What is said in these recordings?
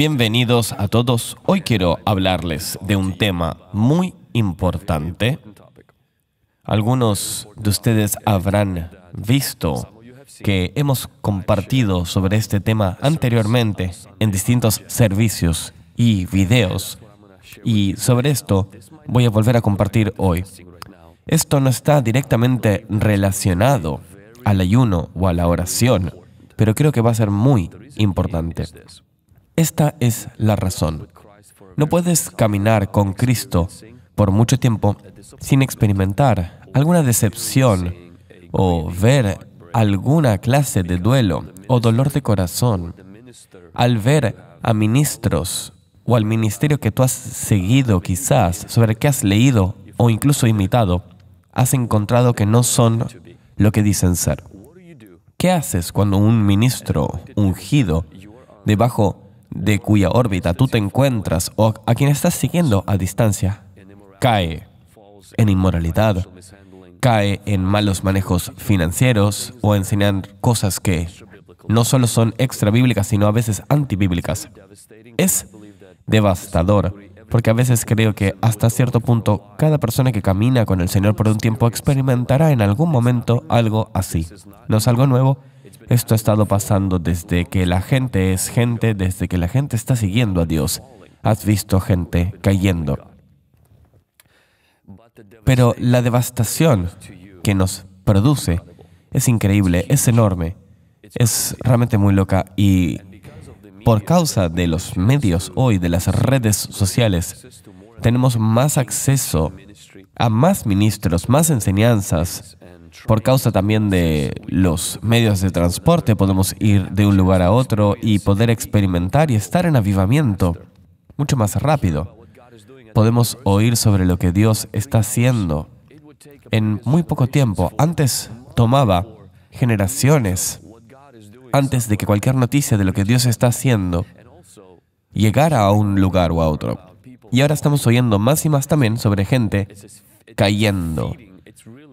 Bienvenidos a todos. Hoy quiero hablarles de un tema muy importante. Algunos de ustedes habrán visto que hemos compartido sobre este tema anteriormente en distintos servicios y videos, y sobre esto voy a volver a compartir hoy. Esto no está directamente relacionado al ayuno o a la oración, pero creo que va a ser muy importante. Esta es la razón. No puedes caminar con Cristo por mucho tiempo sin experimentar alguna decepción o ver alguna clase de duelo o dolor de corazón al ver a ministros o al ministerio que tú has seguido, quizás, sobre el que has leído o incluso imitado, has encontrado que no son lo que dicen ser. ¿Qué haces cuando un ministro ungido, debajo de cuya órbita tú te encuentras o a quien estás siguiendo a distancia, cae en inmoralidad, cae en malos manejos financieros o enseñan cosas que no solo son extrabíblicas, sino a veces antibíblicas? Es devastador, porque a veces creo que hasta cierto punto cada persona que camina con el Señor por un tiempo experimentará en algún momento algo así. No es algo nuevo. Esto ha estado pasando desde que la gente es gente, desde que la gente está siguiendo a Dios. Has visto gente cayendo. Pero la devastación que nos produce es increíble, es enorme, es realmente muy loca. Y por causa de los medios hoy, de las redes sociales, tenemos más acceso a más ministros, más enseñanzas. Por causa también de los medios de transporte, podemos ir de un lugar a otro y poder experimentar y estar en avivamiento mucho más rápido. Podemos oír sobre lo que Dios está haciendo en muy poco tiempo. Antes tomaba generaciones antes de que cualquier noticia de lo que Dios está haciendo llegara a un lugar o a otro. Y ahora estamos oyendo más y más también sobre gente cayendo.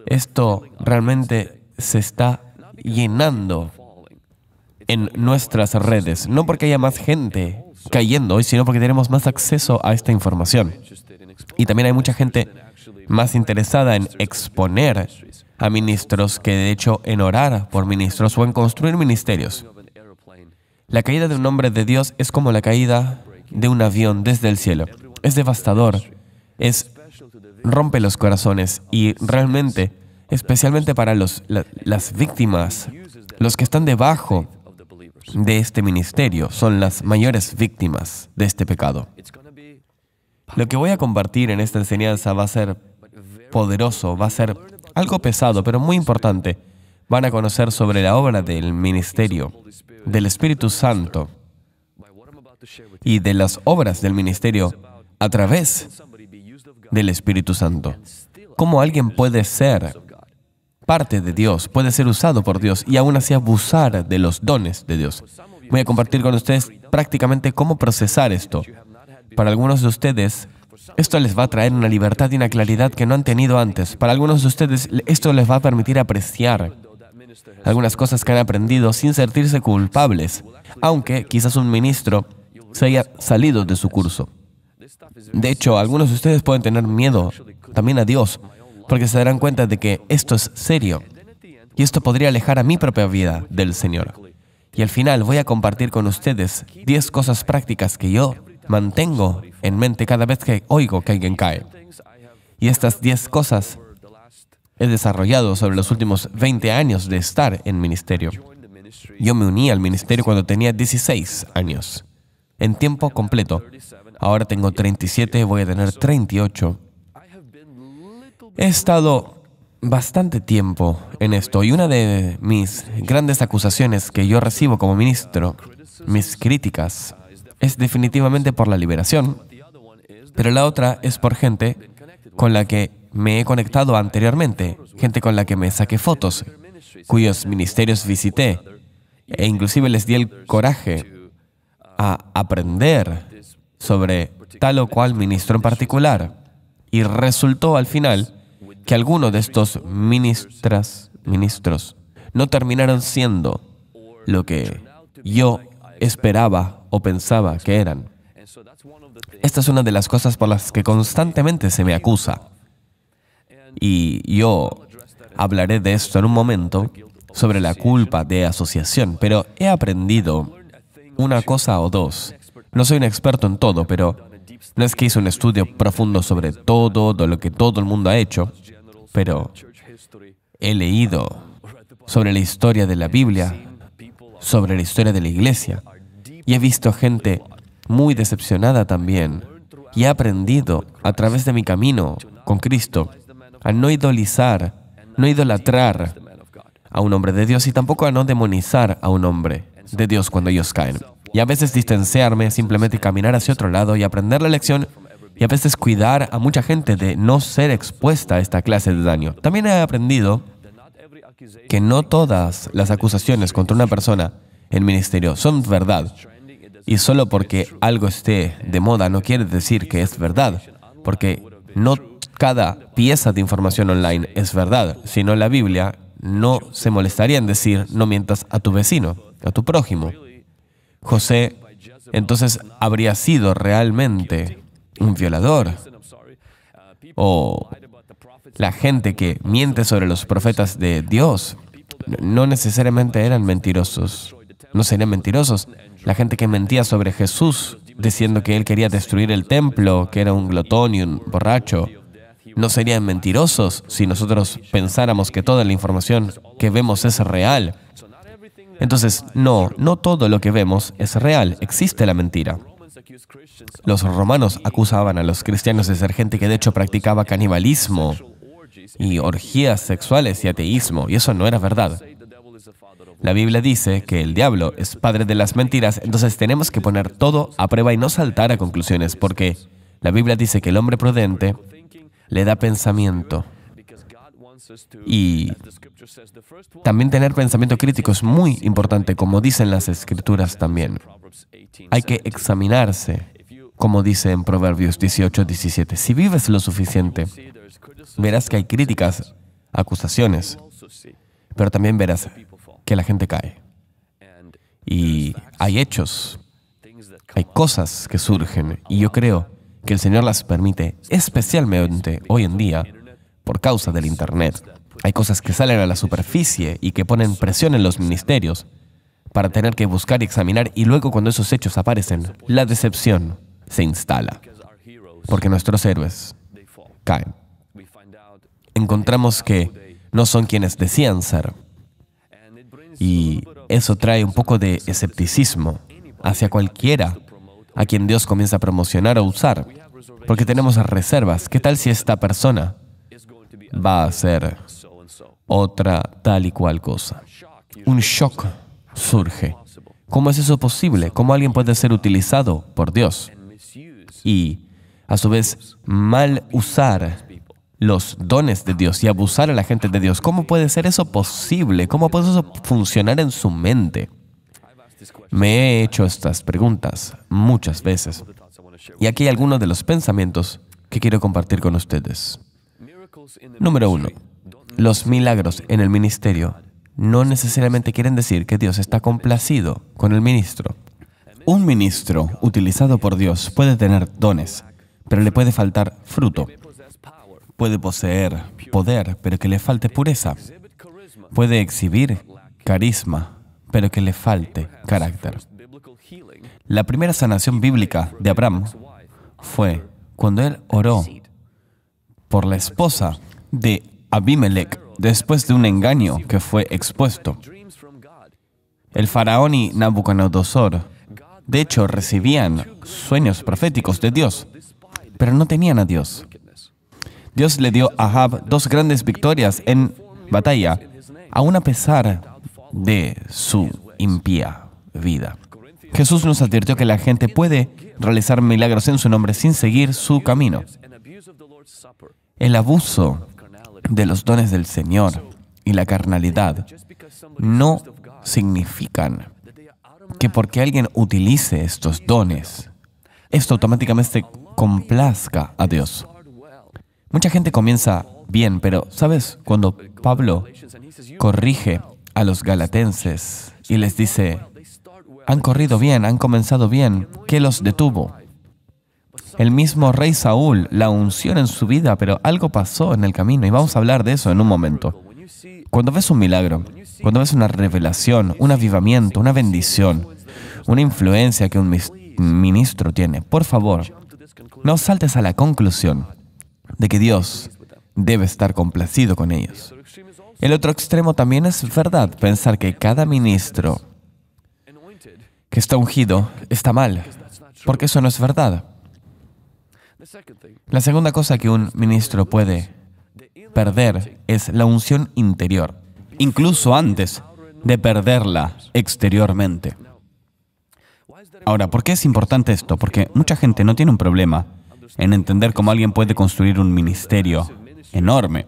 Esto realmente se está llenando en nuestras redes. No porque haya más gente cayendo hoy, sino porque tenemos más acceso a esta información. Y también hay mucha gente más interesada en exponer a ministros que, de hecho, en orar por ministros o en construir ministerios. La caída de un hombre de Dios es como la caída de un avión desde el cielo. Es devastador, rompe los corazones y realmente, especialmente para las víctimas, los que están debajo de este ministerio son las mayores víctimas de este pecado. Lo que voy a compartir en esta enseñanza va a ser poderoso, va a ser algo pesado, pero muy importante. Van a conocer sobre la obra del ministerio, del Espíritu Santo y de las obras del ministerio a través del Espíritu Santo. ¿Cómo alguien puede ser parte de Dios, puede ser usado por Dios y aún así abusar de los dones de Dios? Voy a compartir con ustedes prácticamente cómo procesar esto. Para algunos de ustedes, esto les va a traer una libertad y una claridad que no han tenido antes. Para algunos de ustedes, esto les va a permitir apreciar algunas cosas que han aprendido sin sentirse culpables, aunque quizás un ministro se haya salido de su curso. De hecho, algunos de ustedes pueden tener miedo también a Dios, porque se darán cuenta de que esto es serio, y esto podría alejar a mi propia vida del Señor. Y al final voy a compartir con ustedes 10 cosas prácticas que yo mantengo en mente cada vez que oigo que alguien cae. Y estas 10 cosas he desarrollado sobre los últimos 20 años de estar en ministerio. Yo me uní al ministerio cuando tenía 16 años, en tiempo completo. Ahora tengo 37, voy a tener 38. He estado bastante tiempo en esto, y una de mis grandes acusaciones que yo recibo como ministro, mis críticas, es definitivamente por la liberación, pero la otra es por gente con la que me he conectado anteriormente, gente con la que me saqué fotos, cuyos ministerios visité, e inclusive les di el coraje a aprender sobre tal o cual ministro en particular. Y resultó al final que algunos de estos ministros no terminaron siendo lo que yo esperaba o pensaba que eran. Esta es una de las cosas por las que constantemente se me acusa. Y yo hablaré de esto en un momento, sobre la culpa de asociación, pero he aprendido una cosa o dos. No soy un experto en todo, pero no es que hice un estudio profundo sobre todo, de lo que todo el mundo ha hecho, pero he leído sobre la historia de la Biblia, sobre la historia de la Iglesia, y he visto gente muy decepcionada también, y he aprendido a través de mi camino con Cristo a no idolizar, no idolatrar a un hombre de Dios y tampoco a no demonizar a un hombre de Dios cuando ellos caen. Y a veces distanciarme, simplemente caminar hacia otro lado y aprender la lección, y a veces cuidar a mucha gente de no ser expuesta a esta clase de daño. También he aprendido que no todas las acusaciones contra una persona en ministerio son verdad. Y solo porque algo esté de moda no quiere decir que es verdad, porque no cada pieza de información online es verdad, sino la Biblia no se molestaría en decir no mientas a tu vecino, a tu prójimo. José, entonces, habría sido realmente un violador. O la gente que miente sobre los profetas de Dios no necesariamente eran mentirosos. No serían mentirosos. La gente que mentía sobre Jesús, diciendo que él quería destruir el templo, que era un glotón y un borracho, no serían mentirosos si nosotros pensáramos que toda la información que vemos es real. Entonces, no todo lo que vemos es real. Existe la mentira. Los romanos acusaban a los cristianos de ser gente que de hecho practicaba canibalismo y orgías sexuales y ateísmo, y eso no era verdad. La Biblia dice que el diablo es padre de las mentiras, entonces tenemos que poner todo a prueba y no saltar a conclusiones, porque la Biblia dice que el hombre prudente le da pensamiento. Y también tener pensamiento crítico es muy importante, como dicen las Escrituras también. Hay que examinarse, como dice en Proverbios 18:17. Si vives lo suficiente, verás que hay críticas, acusaciones, pero también verás que la gente cae. Y hay hechos, hay cosas que surgen, y yo creo que el Señor las permite, especialmente hoy en día, por causa del Internet. Hay cosas que salen a la superficie y que ponen presión en los ministerios para tener que buscar y examinar, y luego cuando esos hechos aparecen, la decepción se instala, porque nuestros héroes caen. Encontramos que no son quienes decían ser, y eso trae un poco de escepticismo hacia cualquiera a quien Dios comienza a promocionar o usar, porque tenemos reservas. ¿Qué tal si esta persona va a ser otra tal y cual cosa? Un shock surge. ¿Cómo es eso posible? ¿Cómo alguien puede ser utilizado por Dios? Y, a su vez, mal usar los dones de Dios y abusar a la gente de Dios. ¿Cómo puede ser eso posible? ¿Cómo puede eso funcionar en su mente? Me he hecho estas preguntas muchas veces. Y aquí hay algunos de los pensamientos que quiero compartir con ustedes. Número 1. Los milagros en el ministerio no necesariamente quieren decir que Dios está complacido con el ministro. Un ministro utilizado por Dios puede tener dones, pero le puede faltar fruto. Puede poseer poder, pero que le falte pureza. Puede exhibir carisma, pero que le falte carácter. La primera sanación bíblica de Abraham fue cuando él oró por la esposa de Abimelech, después de un engaño que fue expuesto. El faraón y Nabucodonosor, de hecho, recibían sueños proféticos de Dios, pero no tenían a Dios. Dios le dio a Ahab 2 grandes victorias en batalla, aún a pesar de su impía vida. Jesús nos advirtió que la gente puede realizar milagros en su nombre sin seguir su camino. El abuso de los dones del Señor y la carnalidad no significan que porque alguien utilice estos dones, esto automáticamente complazca a Dios. Mucha gente comienza bien, pero, ¿sabes? Cuando Pablo corrige a los galatenses y les dice, han corrido bien, han comenzado bien. ¿Qué los detuvo? El mismo rey Saúl, la unción en su vida, pero algo pasó en el camino, y vamos a hablar de eso en un momento. Cuando ves un milagro, cuando ves una revelación, un avivamiento, una bendición, una influencia que un ministro tiene, por favor, no saltes a la conclusión de que Dios debe estar complacido con ellos. El otro extremo también es verdad, pensar que cada ministro que está ungido está mal, porque eso no es verdad. La segunda cosa que un ministro puede perder es la unción interior, incluso antes de perderla exteriormente. Ahora, ¿por qué es importante esto? Porque mucha gente no tiene un problema en entender cómo alguien puede construir un ministerio enorme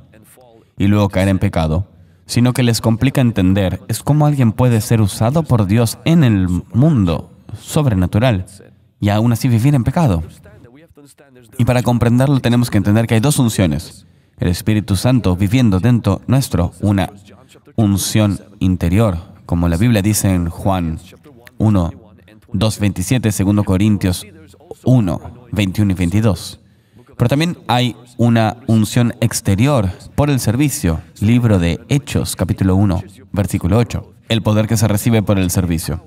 y luego caer en pecado, sino que les complica entender es cómo alguien puede ser usado por Dios en el mundo sobrenatural y aún así vivir en pecado. Y para comprenderlo tenemos que entender que hay dos unciones. El Espíritu Santo viviendo dentro nuestro, una unción interior, como la Biblia dice en Juan 1, 2, 27, 2 Corintios 1, 21 y 22. Pero también hay una unción exterior por el servicio, libro de Hechos, capítulo 1, versículo 8, el poder que se recibe por el servicio.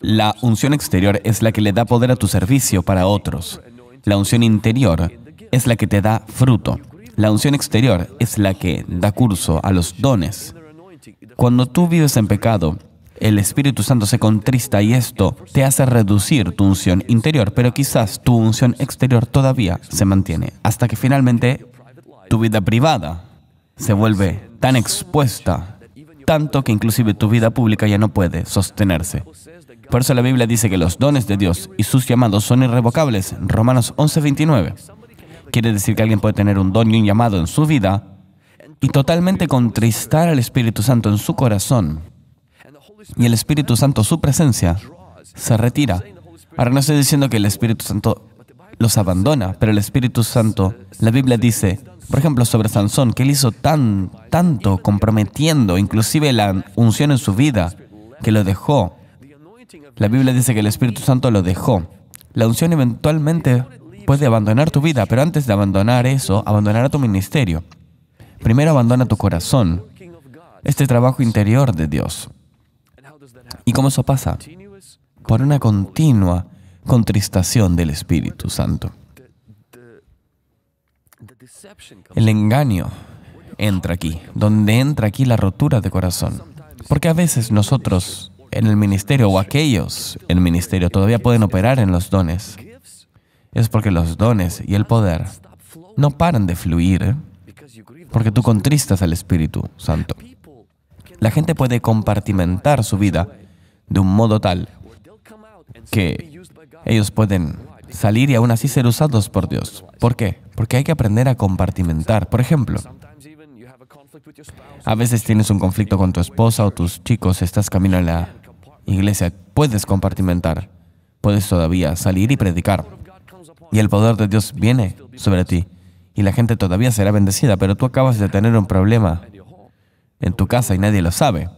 La unción exterior es la que le da poder a tu servicio para otros. La unción interior es la que te da fruto. La unción exterior es la que da curso a los dones. Cuando tú vives en pecado, el Espíritu Santo se contrista y esto te hace reducir tu unción interior, pero quizás tu unción exterior todavía se mantiene, hasta que finalmente tu vida privada se vuelve tan expuesta, tanto que inclusive tu vida pública ya no puede sostenerse. Por eso la Biblia dice que los dones de Dios y sus llamados son irrevocables. Romanos 11, 29. Quiere decir que alguien puede tener un don y un llamado en su vida y totalmente contristar al Espíritu Santo en su corazón. Y el Espíritu Santo, su presencia, se retira. Ahora, no estoy diciendo que el Espíritu Santo los abandona, pero el Espíritu Santo, la Biblia dice, por ejemplo, sobre Sansón, que él hizo tanto comprometiendo, inclusive la unción en su vida, que lo dejó. La Biblia dice que el Espíritu Santo lo dejó. La unción eventualmente puede abandonar tu vida, pero antes de abandonar eso, abandonará tu ministerio. Primero abandona tu corazón, este trabajo interior de Dios. ¿Y cómo eso pasa? Por una continua contristación del Espíritu Santo. El engaño entra aquí la rotura de corazón. Porque a veces nosotros en el ministerio, o aquellos en el ministerio, todavía pueden operar en los dones. Es porque los dones y el poder no paran de fluir, porque tú contristas al Espíritu Santo. La gente puede compartimentar su vida de un modo tal que ellos pueden salir y aún así ser usados por Dios. ¿Por qué? Porque hay que aprender a compartimentar. Por ejemplo, a veces tienes un conflicto con tu esposa o tus chicos, estás camino a la iglesia, puedes compartimentar, puedes todavía salir y predicar. Y el poder de Dios viene sobre ti y la gente todavía será bendecida, pero tú acabas de tener un problema en tu casa y nadie lo sabe.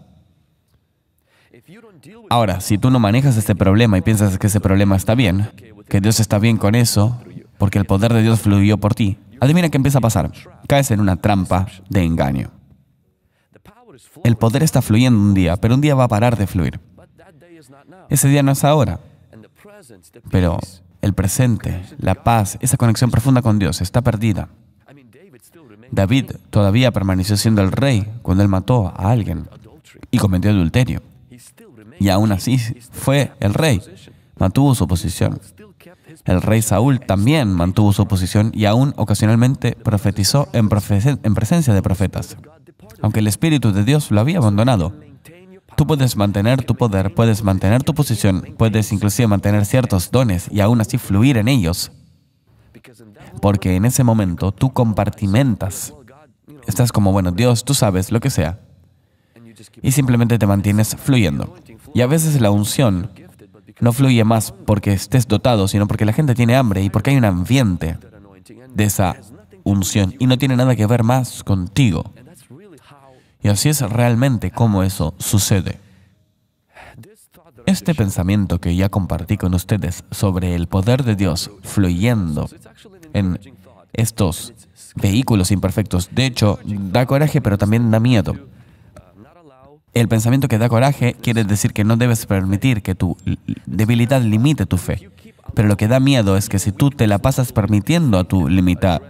Ahora, si tú no manejas este problema y piensas que ese problema está bien, que Dios está bien con eso, porque el poder de Dios fluyó por ti, adivina qué empieza a pasar. Caes en una trampa de engaño. El poder está fluyendo un día, pero un día va a parar de fluir. Ese día no es ahora, pero el presente, la paz, esa conexión profunda con Dios está perdida. David todavía permaneció siendo el rey cuando él mató a alguien y cometió adulterio. Y aún así fue el rey, mantuvo su posición. El rey Saúl también mantuvo su posición y aún ocasionalmente profetizó en presencia de profetas. Aunque el Espíritu de Dios lo había abandonado, tú puedes mantener tu poder, puedes mantener tu posición, puedes inclusive mantener ciertos dones y aún así fluir en ellos. Porque en ese momento tú compartimentas. Estás como, bueno, Dios, tú sabes, lo que sea. Y simplemente te mantienes fluyendo. Y a veces la unción no fluye más porque estés dotado, sino porque la gente tiene hambre y porque hay un ambiente de esa unción y no tiene nada que ver más contigo. Y así es realmente cómo eso sucede. Este pensamiento que ya compartí con ustedes sobre el poder de Dios fluyendo en estos vehículos imperfectos, de hecho, da coraje, pero también da miedo. El pensamiento que da coraje quiere decir que no debes permitir que tu debilidad limite tu fe. Pero lo que da miedo es que si tú te la pasas permitiendo a tu libertad,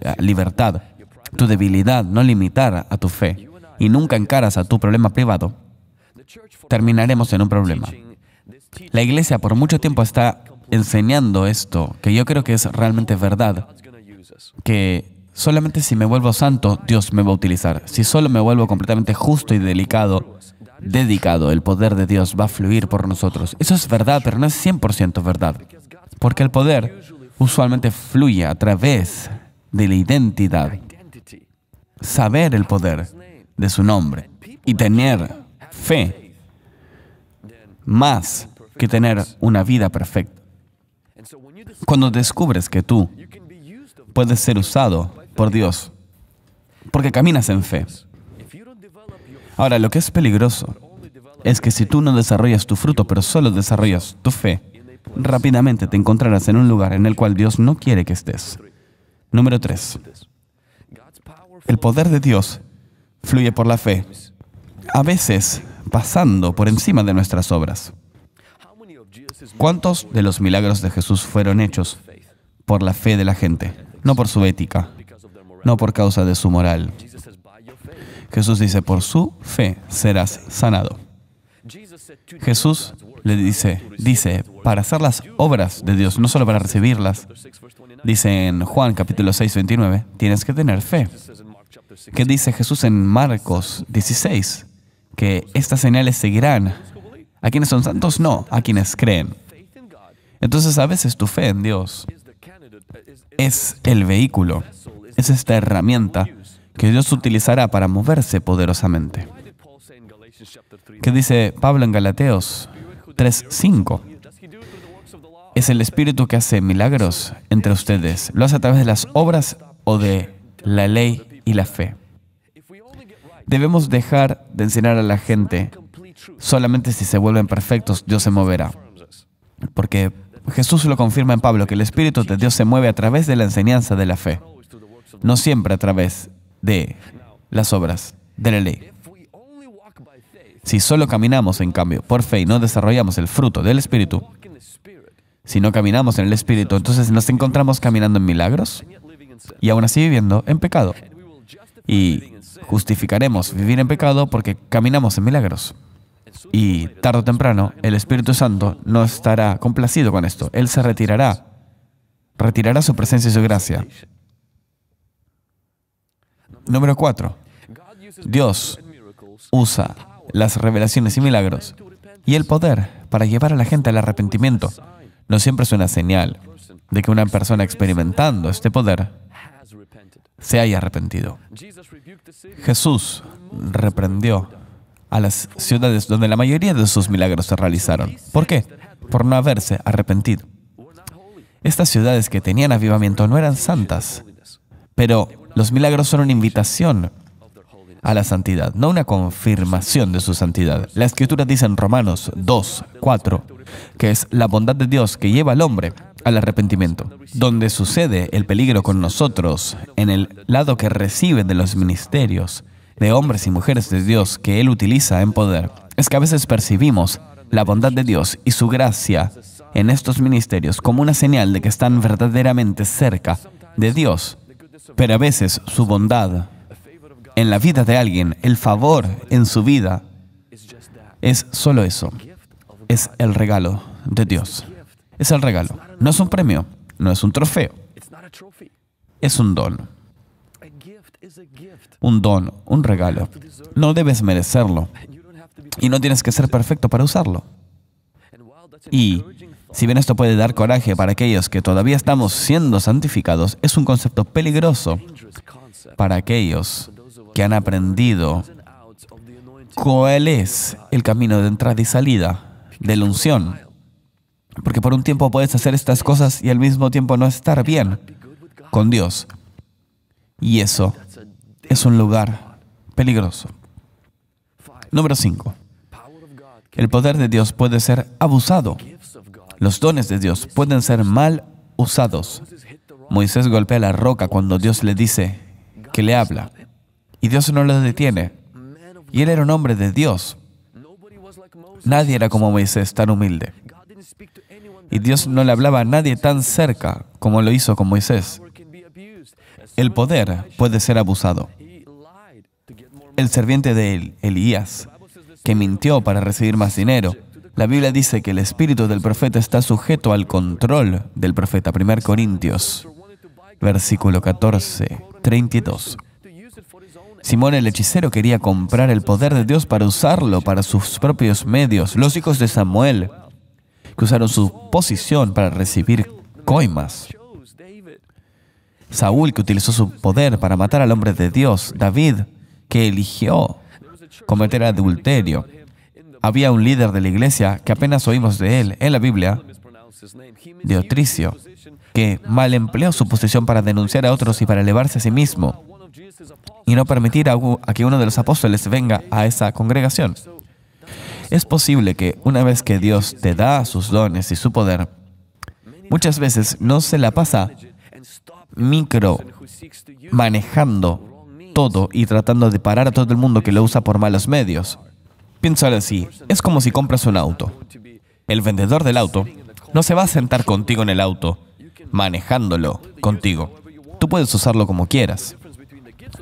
tu debilidad no limitar a tu fe, y nunca encaras a tu problema privado, terminaremos en un problema. La iglesia por mucho tiempo está enseñando esto, que yo creo que es realmente verdad, que solamente si me vuelvo santo, Dios me va a utilizar. Si solo me vuelvo completamente justo y dedicado, el poder de Dios va a fluir por nosotros. Eso es verdad, pero no es 100% verdad. Porque el poder usualmente fluye a través de la identidad. Saber el poder de su nombre y tener fe más que tener una vida perfecta. Cuando descubres que tú puedes ser usado por Dios porque caminas en fe. Ahora, lo que es peligroso es que si tú no desarrollas tu fruto, pero solo desarrollas tu fe, rápidamente te encontrarás en un lugar en el cual Dios no quiere que estés. Número 3. El poder de Dios fluye por la fe, a veces pasando por encima de nuestras obras. ¿Cuántos de los milagros de Jesús fueron hechos por la fe de la gente? No por su ética, no por causa de su moral. Jesús dice, por su fe serás sanado. Jesús le dice, para hacer las obras de Dios, no solo para recibirlas, dice en Juan capítulo 6, 29, tienes que tener fe. ¿Qué dice Jesús en Marcos 16? Que estas señales seguirán. ¿A quienes son santos? No, a quienes creen. Entonces, a veces tu fe en Dios es el vehículo, es esta herramienta que Dios utilizará para moverse poderosamente. ¿Qué dice Pablo en Galateos 3:5? Es el Espíritu que hace milagros entre ustedes. Lo hace a través de las obras o de la ley y la fe. Debemos dejar de enseñar a la gente. Solamente si se vuelven perfectos, Dios se moverá. Porque Jesús lo confirma en Pablo, que el Espíritu de Dios se mueve a través de la enseñanza de la fe. No siempre a través de las obras, de la ley. Si solo caminamos, en cambio, por fe y no desarrollamos el fruto del Espíritu, si no caminamos en el Espíritu, entonces nos encontramos caminando en milagros y aún así viviendo en pecado. Y justificaremos vivir en pecado porque caminamos en milagros. Y tarde o temprano, el Espíritu Santo no estará complacido con esto. Él se retirará su presencia y su gracia. Número 4. Dios usa las revelaciones y milagros y el poder para llevar a la gente al arrepentimiento. No siempre es una señal de que una persona experimentando este poder se haya arrepentido. Jesús reprendió a las ciudades donde la mayoría de sus milagros se realizaron. ¿Por qué? Por no haberse arrepentido. Estas ciudades que tenían avivamiento no eran santas, pero los milagros son una invitación a la santidad, no una confirmación de su santidad. La Escritura dice en Romanos 2, 4, que es la bondad de Dios que lleva al hombre al arrepentimiento. Donde sucede el peligro con nosotros, en el lado que recibe de los ministerios, de hombres y mujeres de Dios que Él utiliza en poder, es que a veces percibimos la bondad de Dios y su gracia en estos ministerios como una señal de que están verdaderamente cerca de Dios. Pero a veces su bondad en la vida de alguien, el favor en su vida, es solo eso. Es el regalo de Dios. Es el regalo. No es un premio, no es un trofeo. Es un don. Un don, un regalo. No debes merecerlo. Y no tienes que ser perfecto para usarlo. Y si bien esto puede dar coraje para aquellos que todavía estamos siendo santificados, es un concepto peligroso para aquellos que han aprendido cuál es el camino de entrada y salida de la unción. Porque por un tiempo puedes hacer estas cosas y al mismo tiempo no estar bien con Dios. Y eso es un lugar peligroso. Número 5. El poder de Dios puede ser abusado. Los dones de Dios pueden ser mal usados. Moisés golpea la roca cuando Dios le dice que le habla. Y Dios no lo detiene. Y él era un hombre de Dios. Nadie era como Moisés, tan humilde. Y Dios no le hablaba a nadie tan cerca como lo hizo con Moisés. El poder puede ser abusado. El serviente de Elías, que mintió para recibir más dinero, la Biblia dice que el espíritu del profeta está sujeto al control del profeta. 1 Corintios, versículo 14, 32. Simón el hechicero quería comprar el poder de Dios para usarlo para sus propios medios. Los hijos de Samuel, que usaron su posición para recibir coimas. Saúl, que utilizó su poder para matar al hombre de Dios. David, que eligió cometer adulterio. Había un líder de la iglesia que apenas oímos de él en la Biblia, Diotricio, que mal empleó su posición para denunciar a otros y para elevarse a sí mismo y no permitir a que uno de los apóstoles venga a esa congregación. Es posible que una vez que Dios te da sus dones y su poder, muchas veces no se la pasa manejando todo y tratando de parar a todo el mundo que lo usa por malos medios. Piénsalo así, es como si compras un auto. El vendedor del auto no se va a sentar contigo en el auto, manejándolo contigo. Tú puedes usarlo como quieras.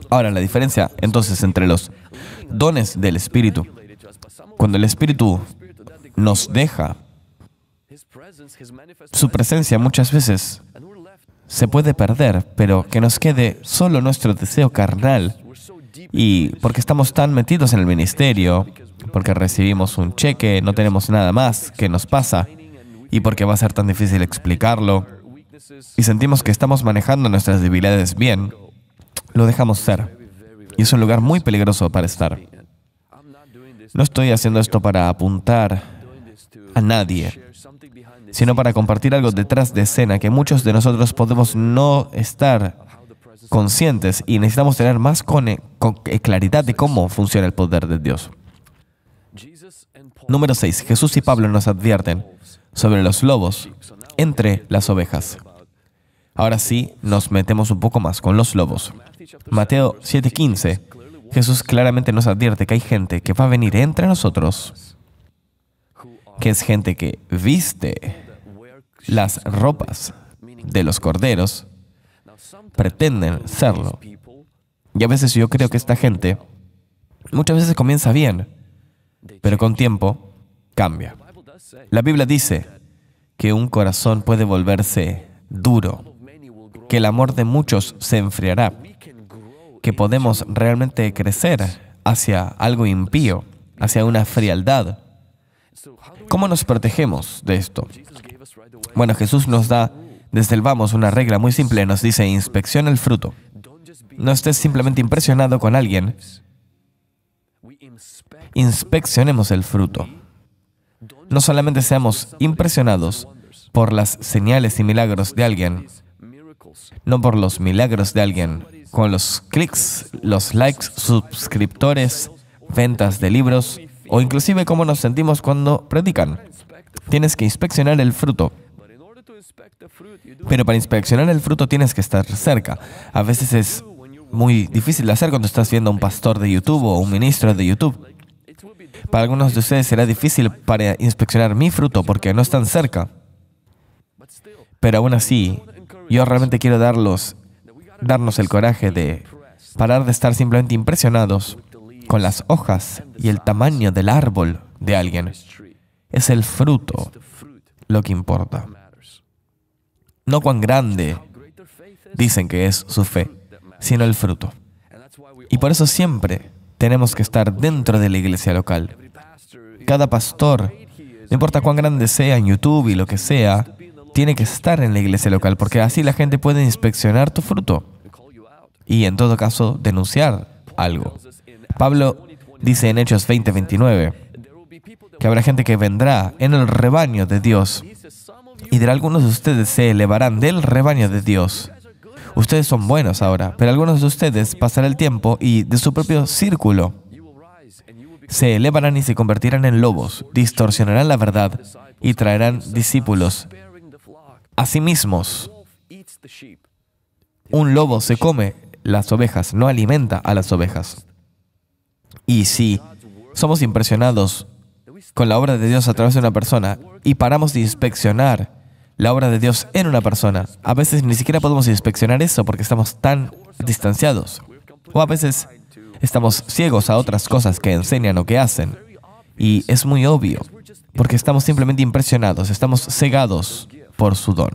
Ahora, la diferencia, entonces, entre los dones del Espíritu. Cuando el Espíritu nos deja, su presencia muchas veces se puede perder, pero que nos quede solo nuestro deseo carnal. Y porque estamos tan metidos en el ministerio, porque recibimos un cheque, no tenemos nada más que nos pasa, y porque va a ser tan difícil explicarlo, y sentimos que estamos manejando nuestras debilidades bien, lo dejamos ser. Y es un lugar muy peligroso para estar. No estoy haciendo esto para apuntar a nadie, sino para compartir algo detrás de escena que muchos de nosotros podemos no estar conscientes y necesitamos tener más claridad de cómo funciona el poder de Dios. Número 6. Jesús y Pablo nos advierten sobre los lobos entre las ovejas. Ahora sí, nos metemos un poco más con los lobos. Mateo 7:15. Jesús claramente nos advierte que hay gente que va a venir entre nosotros, que es gente que viste las ropas de los corderos, pretenden serlo. Y a veces yo creo que esta gente muchas veces comienza bien, pero con tiempo cambia. La Biblia dice que un corazón puede volverse duro, que el amor de muchos se enfriará, que podemos realmente crecer hacia algo impío, hacia una frialdad. ¿Cómo nos protegemos de esto? Bueno, Jesús nos da desde el vamos una regla muy simple. Nos dice, inspecciona el fruto. No estés simplemente impresionado con alguien. Inspeccionemos el fruto. No solamente seamos impresionados por las señales y milagros de alguien, no por los milagros de alguien, con los clics, los likes, suscriptores, ventas de libros, o inclusive cómo nos sentimos cuando predican. Tienes que inspeccionar el fruto. Pero para inspeccionar el fruto tienes que estar cerca. A veces es muy difícil de hacer cuando estás viendo a un pastor de YouTube o un ministro de YouTube. Para algunos de ustedes será difícil para inspeccionar mi fruto porque no están cerca. Pero aún así, yo realmente quiero darnos el coraje de parar de estar simplemente impresionados con las hojas y el tamaño del árbol de alguien. Es el fruto lo que importa. No cuán grande dicen que es su fe, sino el fruto. Y por eso siempre tenemos que estar dentro de la iglesia local. Cada pastor, no importa cuán grande sea en YouTube y lo que sea, tiene que estar en la iglesia local, porque así la gente puede inspeccionar tu fruto y, en todo caso, denunciar algo. Pablo dice en Hechos 20:29 que habrá gente que vendrá en el rebaño de Dios y dirá, algunos de ustedes se elevarán del rebaño de Dios. Ustedes son buenos ahora, pero algunos de ustedes pasará el tiempo y de su propio círculo se elevarán y se convertirán en lobos, distorsionarán la verdad y traerán discípulos a sí mismos. Un lobo se come las ovejas, no alimenta a las ovejas. Y si somos impresionados con la obra de Dios a través de una persona y paramos de inspeccionar la obra de Dios en una persona, a veces ni siquiera podemos inspeccionar eso porque estamos tan distanciados. O a veces estamos ciegos a otras cosas que enseñan o que hacen. Y es muy obvio, porque estamos simplemente impresionados, estamos cegados por su don.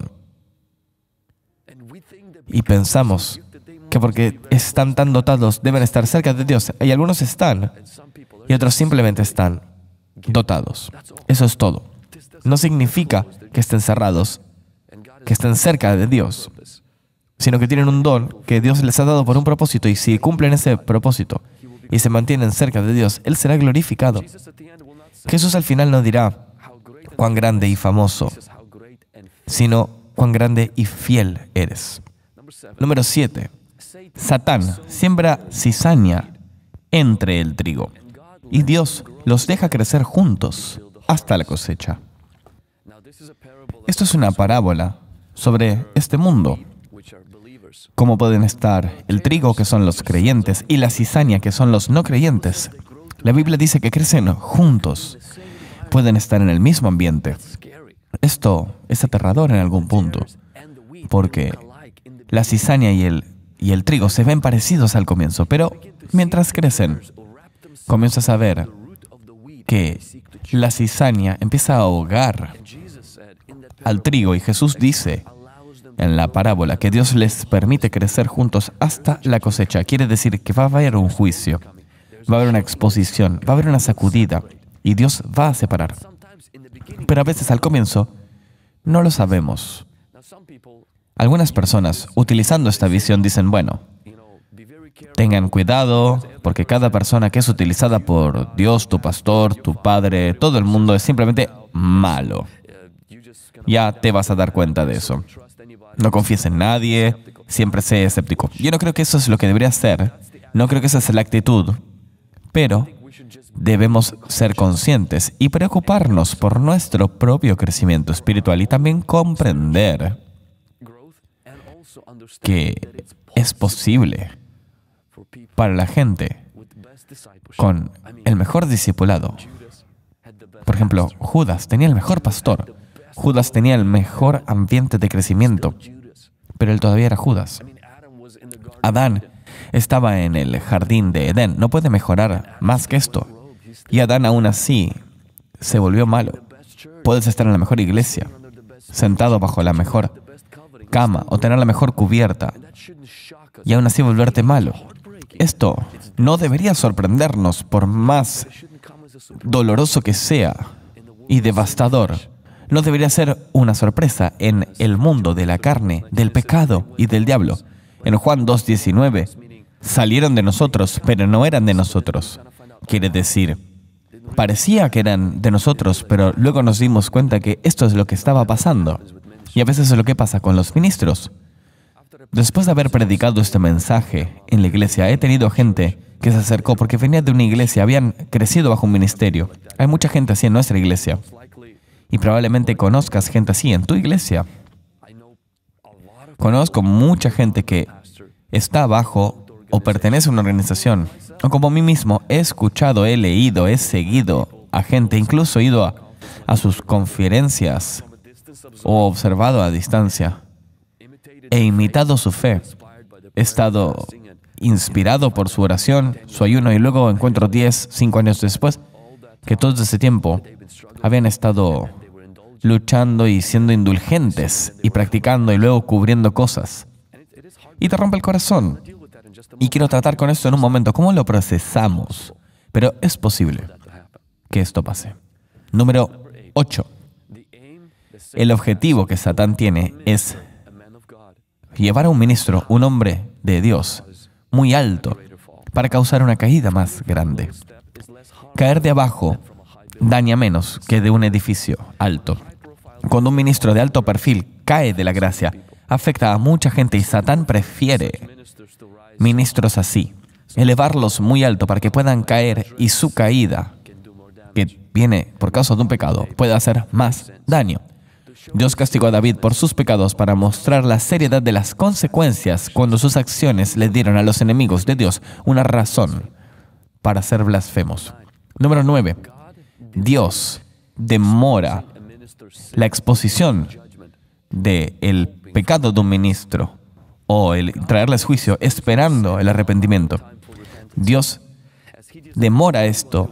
Y pensamos que porque están tan dotados, deben estar cerca de Dios. Y algunos están, y otros simplemente están dotados. Eso es todo. No significa que estén cerrados, que estén cerca de Dios, sino que tienen un don que Dios les ha dado por un propósito, y si cumplen ese propósito y se mantienen cerca de Dios, Él será glorificado. Jesús al final no dirá cuán grande y famoso, sino cuán grande y fiel eres. Número 7. Satán siembra cizaña entre el trigo, y Dios los deja crecer juntos hasta la cosecha. Esto es una parábola sobre este mundo. Cómo pueden estar el trigo, que son los creyentes, y la cizaña, que son los no creyentes. La Biblia dice que crecen juntos. Pueden estar en el mismo ambiente. Esto es aterrador en algún punto, porque la cizaña y el trigo se ven parecidos al comienzo, pero mientras crecen, comienzas a ver que la cizaña empieza a ahogar al trigo, y Jesús dice en la parábola que Dios les permite crecer juntos hasta la cosecha. Quiere decir que va a haber un juicio, va a haber una exposición, va a haber una sacudida, y Dios va a separar. Pero a veces al comienzo no lo sabemos. Algunas personas, utilizando esta visión, dicen, bueno, tengan cuidado, porque cada persona que es utilizada por Dios, tu pastor, tu padre, todo el mundo, es simplemente malo. Ya te vas a dar cuenta de eso. No confíes en nadie, siempre sé escéptico. Yo no creo que eso es lo que debería ser, no creo que esa es la actitud, pero debemos ser conscientes y preocuparnos por nuestro propio crecimiento espiritual, y también comprender que es posible para la gente con el mejor discipulado. Por ejemplo, Judas tenía el mejor pastor. Judas tenía el mejor ambiente de crecimiento, pero él todavía era Judas. Adán estaba en el jardín de Edén. No puede mejorar más que esto. Y Adán aún así se volvió malo. Puedes estar en la mejor iglesia, sentado bajo la mejor cama o tener la mejor cubierta y aún así volverte malo. Esto no debería sorprendernos, por más doloroso que sea y devastador. No debería ser una sorpresa en el mundo de la carne, del pecado y del diablo. En Juan 2:19, salieron de nosotros, pero no eran de nosotros. Quiere decir, parecía que eran de nosotros, pero luego nos dimos cuenta que esto es lo que estaba pasando. Y a veces es lo que pasa con los ministros. Después de haber predicado este mensaje en la iglesia, he tenido gente que se acercó porque venía de una iglesia, habían crecido bajo un ministerio. Hay mucha gente así en nuestra iglesia. Y probablemente conozcas gente así en tu iglesia. Conozco mucha gente que está bajo o pertenece a una organización. O como a mí mismo, he escuchado, he leído, he seguido a gente, incluso he ido a sus conferencias o observado a distancia. He imitado su fe. He estado inspirado por su oración, su ayuno, y luego encuentro 10, 5 años después, que todo ese tiempo habían estado luchando y siendo indulgentes y practicando y luego cubriendo cosas. Y te rompe el corazón. Y quiero tratar con esto en un momento. ¿Cómo lo procesamos? Pero es posible que esto pase. Número 8. El objetivo que Satán tiene es llevar a un ministro, un hombre de Dios, muy alto, para causar una caída más grande. Caer de abajo daña menos que de un edificio alto. Cuando un ministro de alto perfil cae de la gracia, afecta a mucha gente, y Satán prefiere ministros así elevarlos muy alto para que puedan caer y su caída, que viene por causa de un pecado, puede hacer más daño. Dios castigó a David por sus pecados para mostrar la seriedad de las consecuencias cuando sus acciones le dieron a los enemigos de Dios una razón para ser blasfemos. Número 9. Dios demora la exposición del pecado de un ministro o el traerles juicio esperando el arrepentimiento. Dios demora esta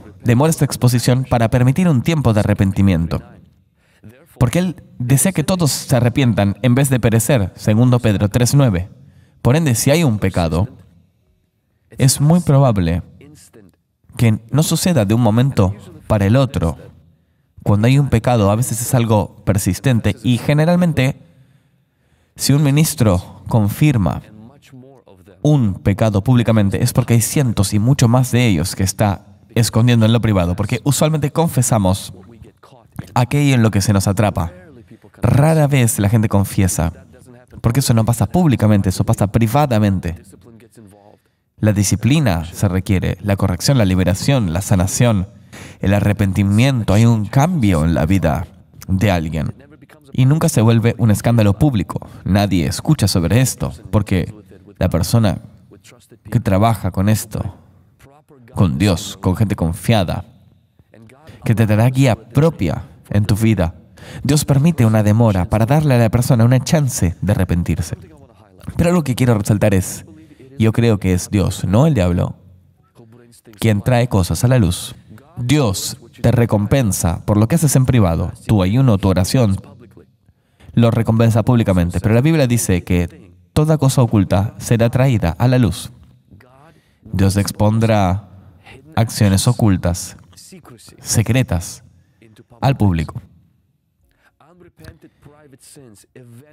exposición para permitir un tiempo de arrepentimiento. Porque Él desea que todos se arrepientan en vez de perecer, segundo Pedro 3:9. Por ende, si hay un pecado, es muy probable que no suceda de un momento para el otro. Cuando hay un pecado, a veces es algo persistente y generalmente, si un ministro confirma un pecado públicamente, es porque hay cientos y mucho más de ellos que está escondiendo en lo privado, porque usualmente confesamos aquello en lo que se nos atrapa. Rara vez la gente confiesa, porque eso no pasa públicamente, eso pasa privadamente. La disciplina se requiere, la corrección, la liberación, la sanación, el arrepentimiento. Hay un cambio en la vida de alguien y nunca se vuelve un escándalo público. Nadie escucha sobre esto, porque la persona que trabaja con esto, con Dios, con gente confiada, que te dará guía propia en tu vida. Dios permite una demora para darle a la persona una chance de arrepentirse. Pero lo que quiero resaltar es, yo creo que es Dios, no el diablo, quien trae cosas a la luz. Dios te recompensa por lo que haces en privado, tu ayuno, tu oración, lo recompensa públicamente. Pero la Biblia dice que toda cosa oculta será traída a la luz. Dios expondrá acciones ocultas, secretas, al público.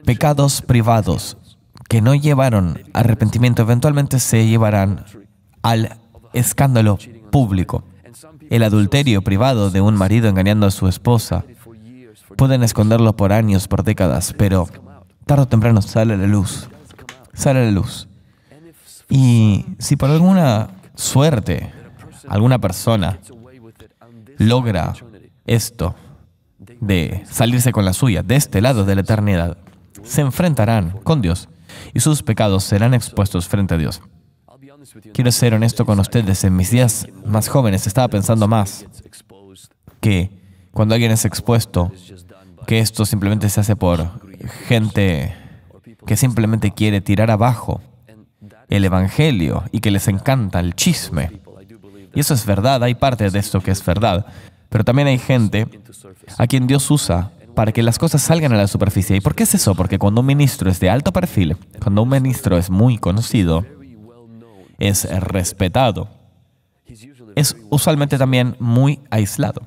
Pecados privados que no llevaron arrepentimiento eventualmente se llevarán al escándalo público. El adulterio privado de un marido engañando a su esposa, pueden esconderlo por años, por décadas, pero tarde o temprano sale a la luz. Sale a la luz. Y si por alguna suerte alguna persona logra esto de salirse con la suya de este lado de la eternidad, se enfrentarán con Dios y sus pecados serán expuestos frente a Dios. Quiero ser honesto con ustedes. En mis días más jóvenes estaba pensando más que cuando alguien es expuesto, que esto simplemente se hace por gente que simplemente quiere tirar abajo el Evangelio y que les encanta el chisme. Y eso es verdad, hay parte de esto que es verdad. Pero también hay gente a quien Dios usa para que las cosas salgan a la superficie. ¿Y por qué es eso? Porque cuando un ministro es de alto perfil, cuando un ministro es muy conocido, es respetado, es usualmente también muy aislado.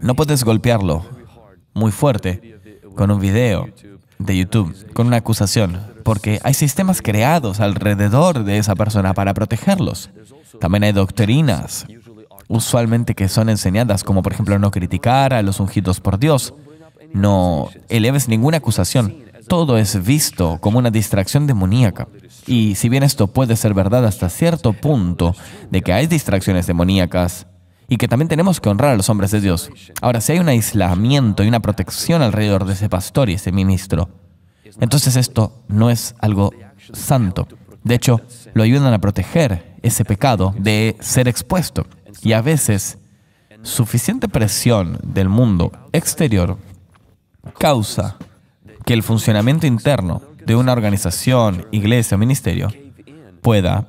No puedes golpearlo muy fuerte con un video de YouTube, con una acusación, porque hay sistemas creados alrededor de esa persona para protegerlos. También hay doctrinas, usualmente que son enseñadas, como por ejemplo, no criticar a los ungidos por Dios, no eleves ninguna acusación. Todo es visto como una distracción demoníaca. Y si bien esto puede ser verdad hasta cierto punto, de que hay distracciones demoníacas, y que también tenemos que honrar a los hombres de Dios. Ahora, si hay un aislamiento y una protección alrededor de ese pastor y ese ministro, entonces esto no es algo santo. De hecho, lo ayudan a proteger ese pecado de ser expuesto. Y a veces, suficiente presión del mundo exterior causa que el funcionamiento interno de una organización, iglesia o ministerio pueda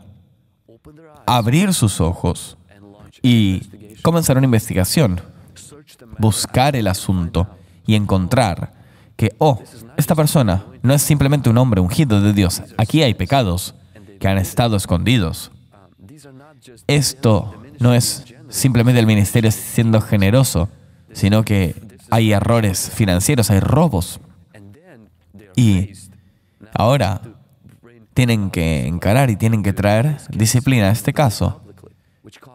abrir sus ojos y comenzar una investigación, buscar el asunto y encontrar que, oh, esta persona no es simplemente un hombre ungido de Dios. Aquí hay pecados que han estado escondidos. Esto no es simplemente el ministerio siendo generoso, sino que hay errores financieros, hay robos. Y ahora tienen que encarar y tienen que traer disciplina a este caso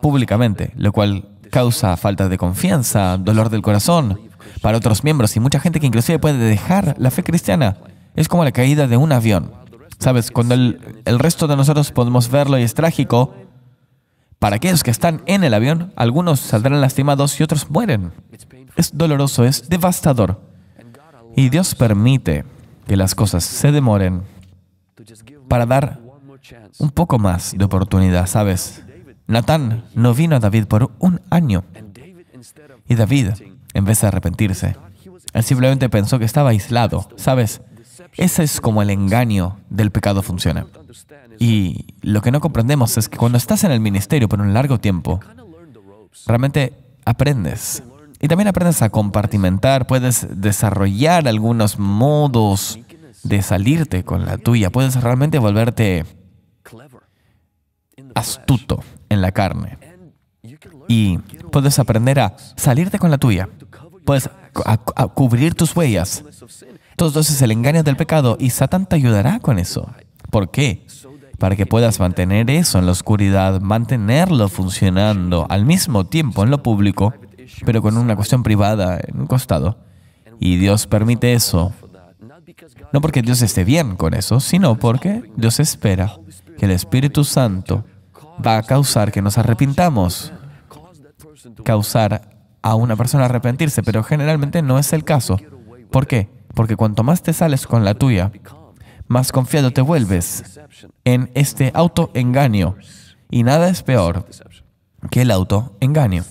públicamente, lo cual causa falta de confianza, dolor del corazón para otros miembros y mucha gente que inclusive puede dejar la fe cristiana. Es como la caída de un avión. ¿Sabes? Cuando el resto de nosotros podemos verlo y es trágico, Para aquellos que están en el avión, algunos saldrán lastimados y otros mueren. Es doloroso, es devastador. Y Dios permite que las cosas se demoren para dar un poco más de oportunidad, ¿sabes? Natán no vino a David por un año. Y David, en vez de arrepentirse, él simplemente pensó que estaba aislado, ¿sabes? Ese es como el engaño del pecado funciona. Y lo que no comprendemos es que cuando estás en el ministerio por un largo tiempo, realmente aprendes. Y también aprendes a compartimentar, puedes desarrollar algunos modos de salirte con la tuya. Puedes realmente volverte astuto en la carne. Y puedes aprender a salirte con la tuya. Puedes a cubrir tus huellas. Entonces el engaño del pecado y Satán te ayudará con eso. ¿Por qué? Para que puedas mantener eso en la oscuridad, mantenerlo funcionando al mismo tiempo en lo público, pero con una cuestión privada en un costado. Y Dios permite eso. No porque Dios esté bien con eso, sino porque Dios espera que el Espíritu Santo va a causar que nos arrepintamos. Causar a una persona arrepentirse, pero generalmente no es el caso. ¿Por qué? Porque cuanto más te sales con la tuya, más confiado te vuelves en este autoengaño. Y nada es peor que el autoengaño.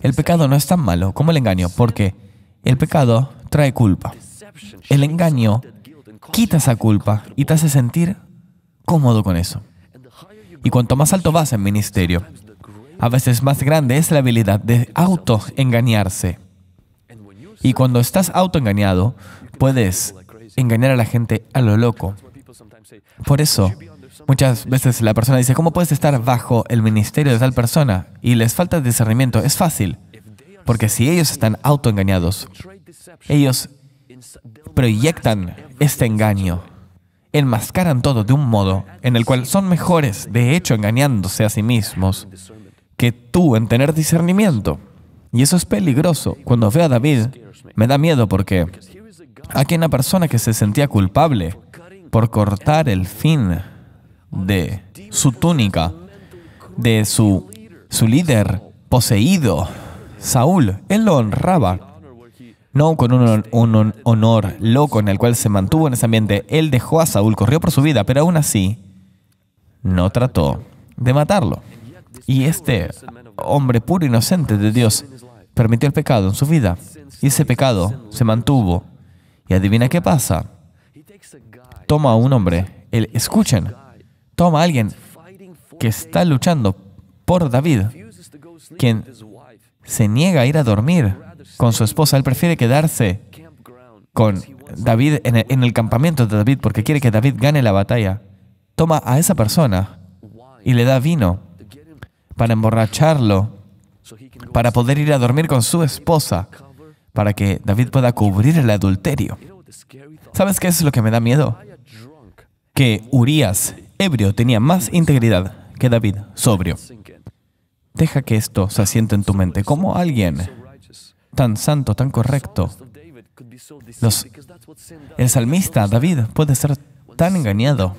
El pecado no es tan malo como el engaño, porque el pecado trae culpa. El engaño quita esa culpa y te hace sentir cómodo con eso. Y cuanto más alto vas en ministerio, a veces más grande es la habilidad de autoengañarse. Y cuando estás autoengañado, puedes engañar a la gente a lo loco. Por eso, muchas veces la persona dice, ¿cómo puedes estar bajo el ministerio de tal persona? Y les falta discernimiento. Es fácil, porque si ellos están autoengañados, ellos proyectan este engaño, enmascaran todo de un modo en el cual son mejores, de hecho, engañándose a sí mismos, que tú en tener discernimiento. Y eso es peligroso. Cuando veo a David, me da miedo porque aquí hay una persona que se sentía culpable por cortar el fin de su túnica, de su líder poseído, Saúl. Él lo honraba, no con un honor loco en el cual se mantuvo en ese ambiente. Él dejó a Saúl, corrió por su vida, pero aún así no trató de matarlo. Y este hombre puro, inocente de Dios, permitió el pecado en su vida. Y ese pecado se mantuvo. Y adivina qué pasa. Toma a un hombre. Escuchen. Toma a alguien que está luchando por David, quien se niega a ir a dormir con su esposa. Él prefiere quedarse con David en el campamento de David porque quiere que David gane la batalla. Toma a esa persona y le da vino para emborracharlo, para poder ir a dormir con su esposa, para que David pueda cubrir el adulterio. ¿Sabes qué es lo que me da miedo? Que Urías, ebrio, tenía más integridad que David, sobrio. Deja que esto se asiente en tu mente. Como alguien tan santo, tan correcto, el salmista David puede ser tan engañado.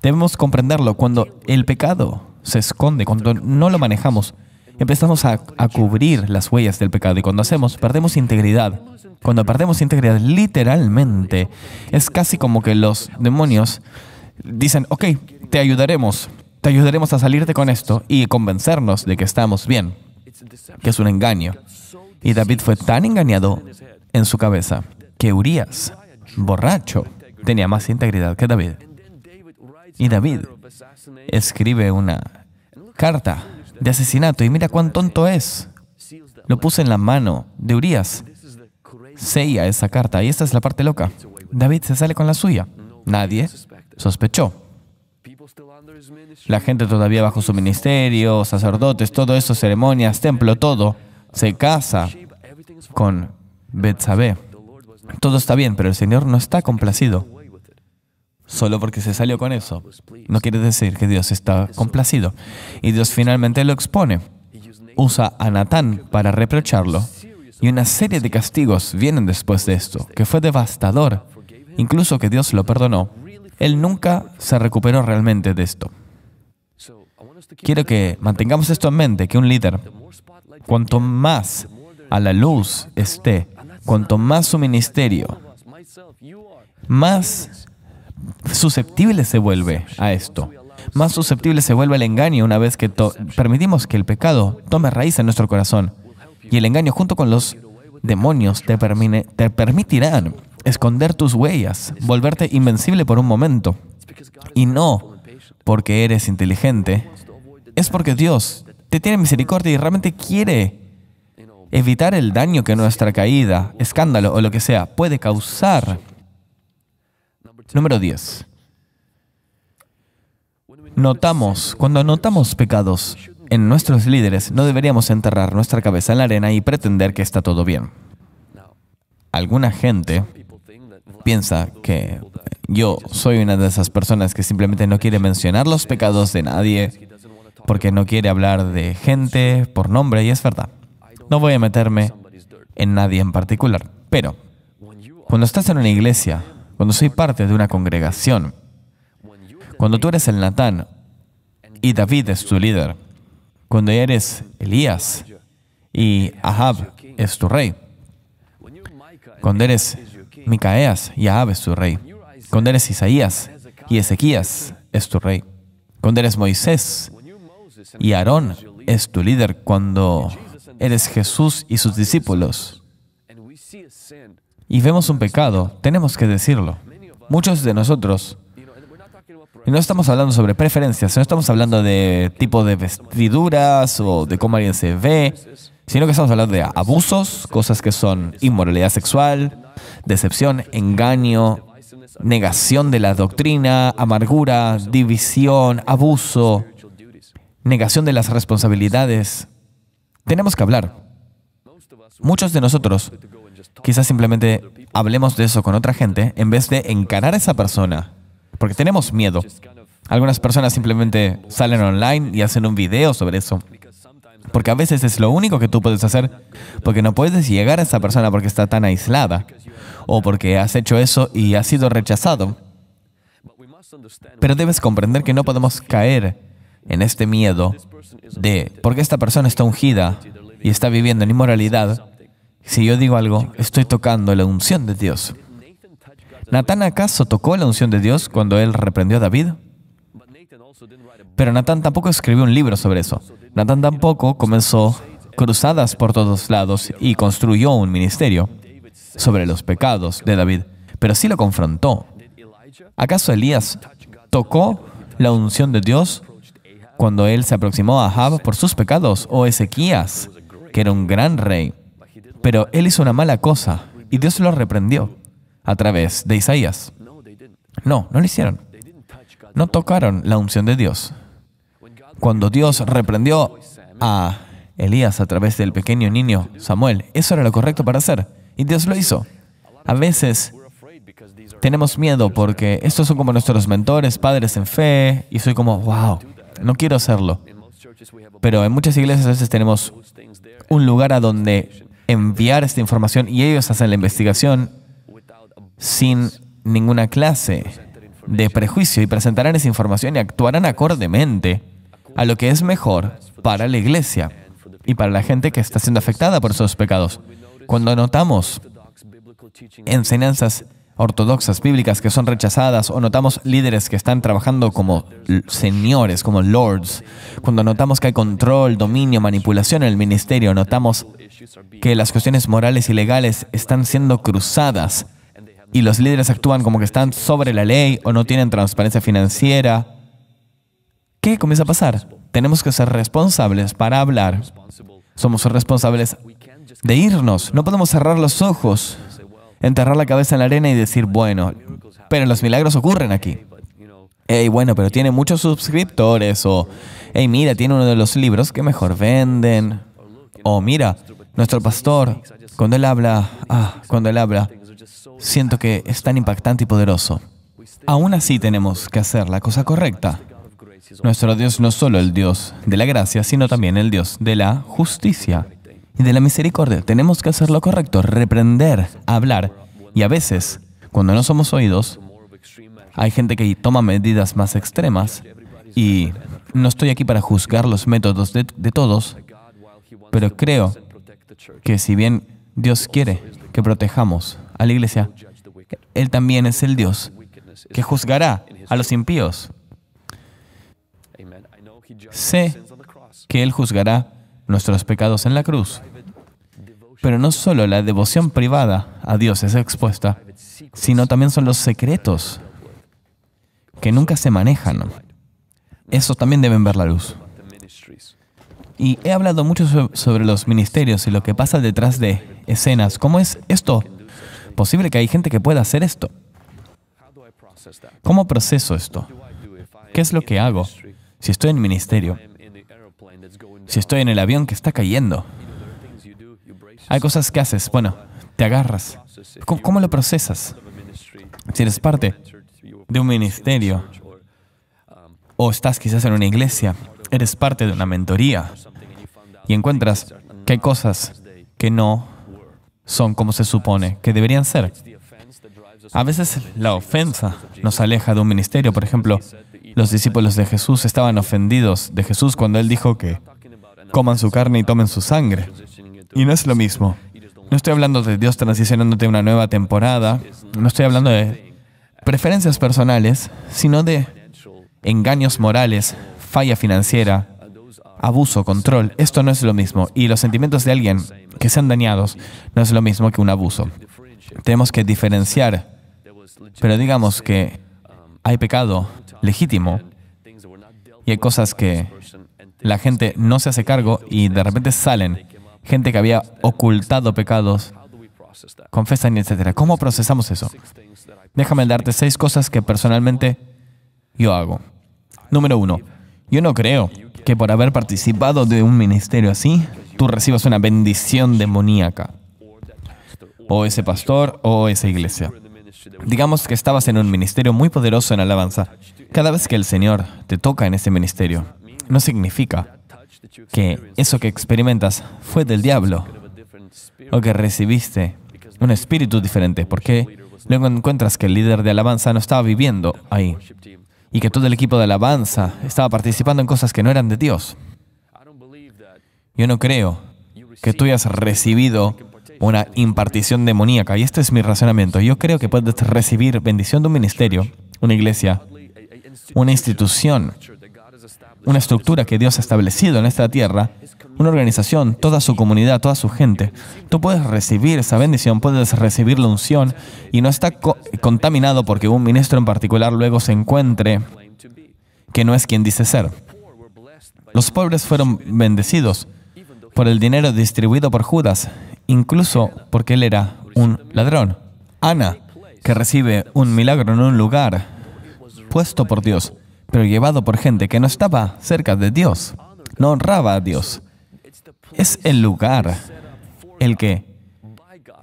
Debemos comprenderlo. Cuando el pecado se esconde, cuando no lo manejamos, empezamos a cubrir las huellas del pecado. Y cuando hacemos, perdemos integridad. Cuando perdemos integridad, literalmente, es casi como que los demonios dicen, ok, te ayudaremos a salirte con esto y convencernos de que estamos bien, que es un engaño. Y David fue tan engañado en su cabeza que Urías, borracho, tenía más integridad que David. Y David escribe una carta de asesinato. Y mira cuán tonto es. Lo puse en la mano de Urías. Sella esa carta. Y esta es la parte loca. David se sale con la suya. Nadie sospechó. La gente todavía bajo su ministerio, sacerdotes, todo eso, ceremonias, templo, todo. Se casa con Betsabé. Todo está bien, pero el Señor no está complacido. Solo porque se salió con eso, no quiere decir que Dios está complacido. Y Dios finalmente lo expone. Usa a Natán para reprocharlo. Y una serie de castigos vienen después de esto, que fue devastador. Incluso que Dios lo perdonó, él nunca se recuperó realmente de esto. Quiero que mantengamos esto en mente, que un líder, cuanto más a la luz esté, cuanto más su ministerio, más susceptible se vuelve a esto. Más susceptible se vuelve al engaño una vez que permitimos que el pecado tome raíz en nuestro corazón. Y el engaño junto con los demonios te permitirán esconder tus huellas, volverte invencible por un momento. Y no porque eres inteligente, es porque Dios te tiene misericordia y realmente quiere evitar el daño que nuestra caída, escándalo o lo que sea puede causar. Número 10. Cuando notamos pecados en nuestros líderes, no deberíamos enterrar nuestra cabeza en la arena y pretender que está todo bien. Alguna gente piensa que yo soy una de esas personas que simplemente no quiere mencionar los pecados de nadie porque no quiere hablar de gente por nombre, y es verdad. No voy a meterme en nadie en particular, pero cuando estás en una iglesia, cuando soy parte de una congregación, cuando tú eres el Natán y David es tu líder, cuando eres Elías y Ahab es tu rey, cuando eres Micaías y Ahab es tu rey, cuando eres Isaías y Ezequías es tu rey, cuando eres Moisés y Aarón es tu líder, cuando eres Jesús y sus discípulos, y vemos un pecado, tenemos que decirlo. Muchos de nosotros, y no estamos hablando sobre preferencias, no estamos hablando de tipo de vestiduras o de cómo alguien se ve, sino que estamos hablando de abusos, cosas que son inmoralidad sexual, decepción, engaño, negación de la doctrina, amargura, división, abuso, negación de las responsabilidades. Tenemos que hablar. Muchos de nosotros quizás simplemente hablemos de eso con otra gente en vez de encarar a esa persona, porque tenemos miedo. Algunas personas simplemente salen online y hacen un video sobre eso, porque a veces es lo único que tú puedes hacer, porque no puedes llegar a esa persona porque está tan aislada, o porque has hecho eso y has sido rechazado. Pero debes comprender que no podemos caer en este miedo de porque esta persona está ungida y está viviendo en inmoralidad. Si yo digo algo, estoy tocando la unción de Dios. ¿Natán acaso tocó la unción de Dios cuando él reprendió a David? Pero Natán tampoco escribió un libro sobre eso. Natán tampoco comenzó cruzadas por todos lados y construyó un ministerio sobre los pecados de David, pero sí lo confrontó. ¿Acaso Elías tocó la unción de Dios cuando él se aproximó a Ahab por sus pecados? ¿O Ezequías, que era un gran rey? Pero él hizo una mala cosa y Dios lo reprendió a través de Isaías. No, no lo hicieron. No tocaron la unción de Dios. Cuando Dios reprendió a Elías a través del pequeño niño Samuel, eso era lo correcto para hacer, y Dios lo hizo. A veces tenemos miedo porque estos son como nuestros mentores, padres en fe, y soy como, wow, no quiero hacerlo. Pero en muchas iglesias a veces tenemos un lugar a donde enviar esta información y ellos hacen la investigación sin ninguna clase de prejuicio y presentarán esa información y actuarán acordemente a lo que es mejor para la iglesia y para la gente que está siendo afectada por esos pecados. Cuando notamos enseñanzas ortodoxas bíblicas que son rechazadas, o notamos líderes que están trabajando como señores, como lords, cuando notamos que hay control, dominio, manipulación en el ministerio, notamos que las cuestiones morales y legales están siendo cruzadas y los líderes actúan como que están sobre la ley o no tienen transparencia financiera, ¿qué comienza a pasar? Tenemos que ser responsables para hablar. Somos responsables de irnos. No podemos cerrar los ojos, enterrar la cabeza en la arena y decir, bueno, pero los milagros ocurren aquí. Hey, bueno, pero tiene muchos suscriptores. O, hey, mira, tiene uno de los libros que mejor venden. O, mira, nuestro pastor, cuando él habla, siento que es tan impactante y poderoso. Aún así tenemos que hacer la cosa correcta. Nuestro Dios no es solo el Dios de la gracia, sino también el Dios de la justicia y de la misericordia. Tenemos que hacer lo correcto, reprender, hablar. Y a veces, cuando no somos oídos, hay gente que toma medidas más extremas y No estoy aquí para juzgar los métodos de todos, pero creo que si bien Dios quiere que protejamos a la iglesia, Él también es el Dios que juzgará a los impíos. Sé que Él juzgará nuestros pecados en la cruz, pero no solo la devoción privada a Dios es expuesta, sino también son los secretos que nunca se manejan. Esos también deben ver la luz. Y he hablado mucho sobre los ministerios y lo que pasa detrás de escenas. ¿Cómo es esto posible que hay gente que pueda hacer esto? ¿Cómo proceso esto? ¿Qué es lo que hago si estoy en ministerio? Si estoy en el avión que está cayendo. Hay cosas que haces. Bueno, te agarras. ¿Cómo lo procesas? Si eres parte de un ministerio o estás quizás en una iglesia, eres parte de una mentoría y encuentras que hay cosas que no son como se supone que deberían ser. A veces la ofensa nos aleja de un ministerio. Por ejemplo, los discípulos de Jesús estaban ofendidos de Jesús cuando Él dijo que coman su carne y tomen su sangre. Y no es lo mismo. No estoy hablando de Dios transicionándote a una nueva temporada. No estoy hablando de preferencias personales, sino de engaños morales, falla financiera, abuso, control. Esto no es lo mismo. Y los sentimientos de alguien que sean dañados no es lo mismo que un abuso. Tenemos que diferenciar. Pero digamos que hay pecado legítimo y hay cosas que la gente no se hace cargo y de repente salen. Gente que había ocultado pecados, confesan, etc. ¿Cómo procesamos eso? Déjame darte 6 cosas que personalmente yo hago. Número 1. Yo no creo que por haber participado de un ministerio así, tú recibas una bendición demoníaca. O ese pastor o esa iglesia. Digamos que estabas en un ministerio muy poderoso en alabanza. Cada vez que el Señor te toca en ese ministerio, no significa que eso que experimentas fue del diablo o que recibiste un espíritu diferente, porque luego encuentras que el líder de alabanza no estaba viviendo ahí y que todo el equipo de alabanza estaba participando en cosas que no eran de Dios. Yo no creo que tú hayas recibido una impartición demoníaca. Y este es mi razonamiento. Yo creo que puedes recibir bendición de un ministerio, una iglesia, una institución, una estructura que Dios ha establecido en esta tierra, una organización, toda su comunidad, toda su gente. Tú puedes recibir esa bendición, puedes recibir la unción y no está contaminado porque un ministro en particular luego se encuentre que no es quien dice ser. Los pobres fueron bendecidos por el dinero distribuido por Judas, incluso porque él era un ladrón. Ana, que recibe un milagro en un lugar puesto por Dios, pero llevado por gente que no estaba cerca de Dios, no honraba a Dios. Es el lugar el que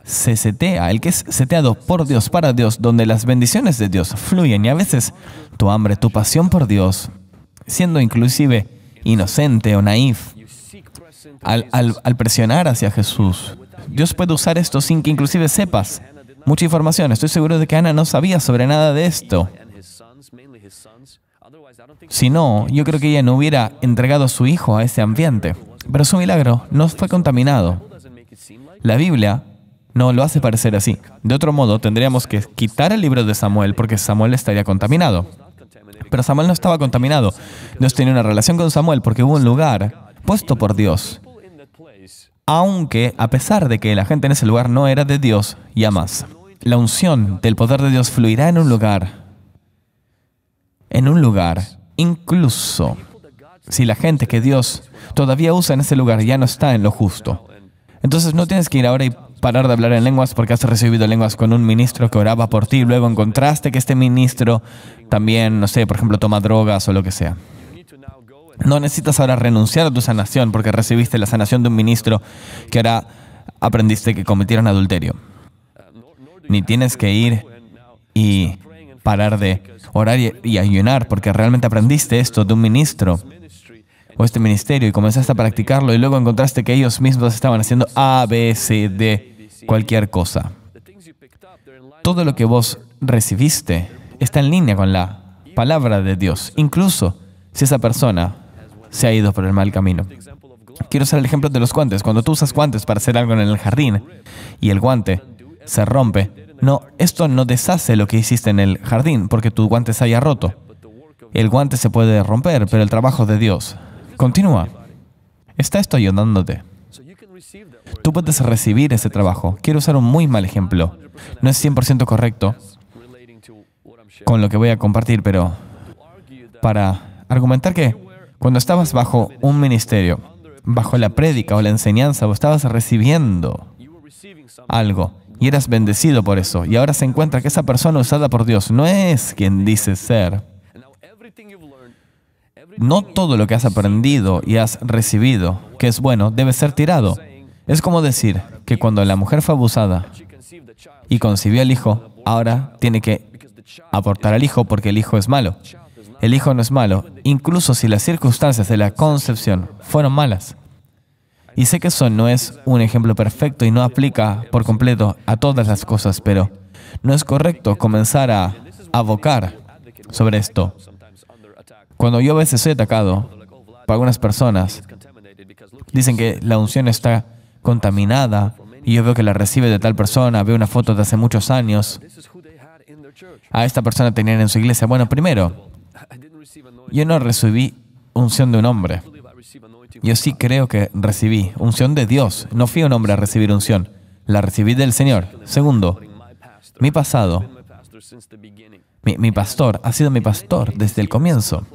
se setea, el que es seteado por Dios, para Dios, donde las bendiciones de Dios fluyen. Y a veces tu hambre, tu pasión por Dios, siendo inclusive inocente o naif, al presionar hacia Jesús, Dios puede usar esto sin que inclusive sepas mucha información. Estoy seguro de que Ana no sabía sobre nada de esto. Si no, yo creo que ella no hubiera entregado a su hijo a ese ambiente. Pero su milagro no fue contaminado. La Biblia no lo hace parecer así. De otro modo, tendríamos que quitar el libro de Samuel porque Samuel estaría contaminado. Pero Samuel no estaba contaminado. Dios tenía una relación con Samuel porque hubo un lugar puesto por Dios. Aunque, a pesar de que la gente en ese lugar no era de Dios, y además, la unción del poder de Dios fluirá en un lugar. Incluso si la gente que Dios todavía usa en ese lugar ya no está en lo justo. Entonces no tienes que ir ahora y parar de hablar en lenguas porque has recibido lenguas con un ministro que oraba por ti y luego encontraste que este ministro también, no sé, por ejemplo, toma drogas o lo que sea. No necesitas ahora renunciar a tu sanación porque recibiste la sanación de un ministro que ahora aprendiste que cometieron adulterio. Ni tienes que ir y parar de orar y ayunar porque realmente aprendiste esto de un ministro o este ministerio y comenzaste a practicarlo y luego encontraste que ellos mismos estaban haciendo A, B, C, D, cualquier cosa. Todo lo que vos recibiste está en línea con la palabra de Dios, incluso si esa persona se ha ido por el mal camino. Quiero usar el ejemplo de los guantes. Cuando tú usas guantes para hacer algo en el jardín y el guante se rompe, no, esto no deshace lo que hiciste en el jardín porque tu guante se haya roto. El guante se puede romper, pero el trabajo de Dios continúa. Está esto ayudándote. Tú puedes recibir ese trabajo. Quiero usar un muy mal ejemplo. No es 100% correcto con lo que voy a compartir, pero para argumentar que cuando estabas bajo un ministerio, bajo la prédica o la enseñanza, o estabas recibiendo algo y eras bendecido por eso, y ahora se encuentra que esa persona usada por Dios no es quien dice ser. No todo lo que has aprendido y has recibido, que es bueno, debe ser tirado. Es como decir que cuando la mujer fue abusada y concibió al hijo, ahora tiene que abortar al hijo porque el hijo es malo. El hijo no es malo, incluso si las circunstancias de la concepción fueron malas. Y sé que eso no es un ejemplo perfecto y no aplica por completo a todas las cosas, pero no es correcto comenzar a abocar sobre esto. Cuando yo a veces soy atacado por algunas personas, dicen que la unción está contaminada y yo veo que la recibe de tal persona, veo una foto de hace muchos años. A esta persona tenían en su iglesia. Bueno, primero, yo no recibí unción de un hombre. Yo sí creo que recibí unción de Dios. No fui un hombre a recibir unción. La recibí del Señor. Segundo, mi pasado. Mi pastor ha sido mi pastor desde el comienzo.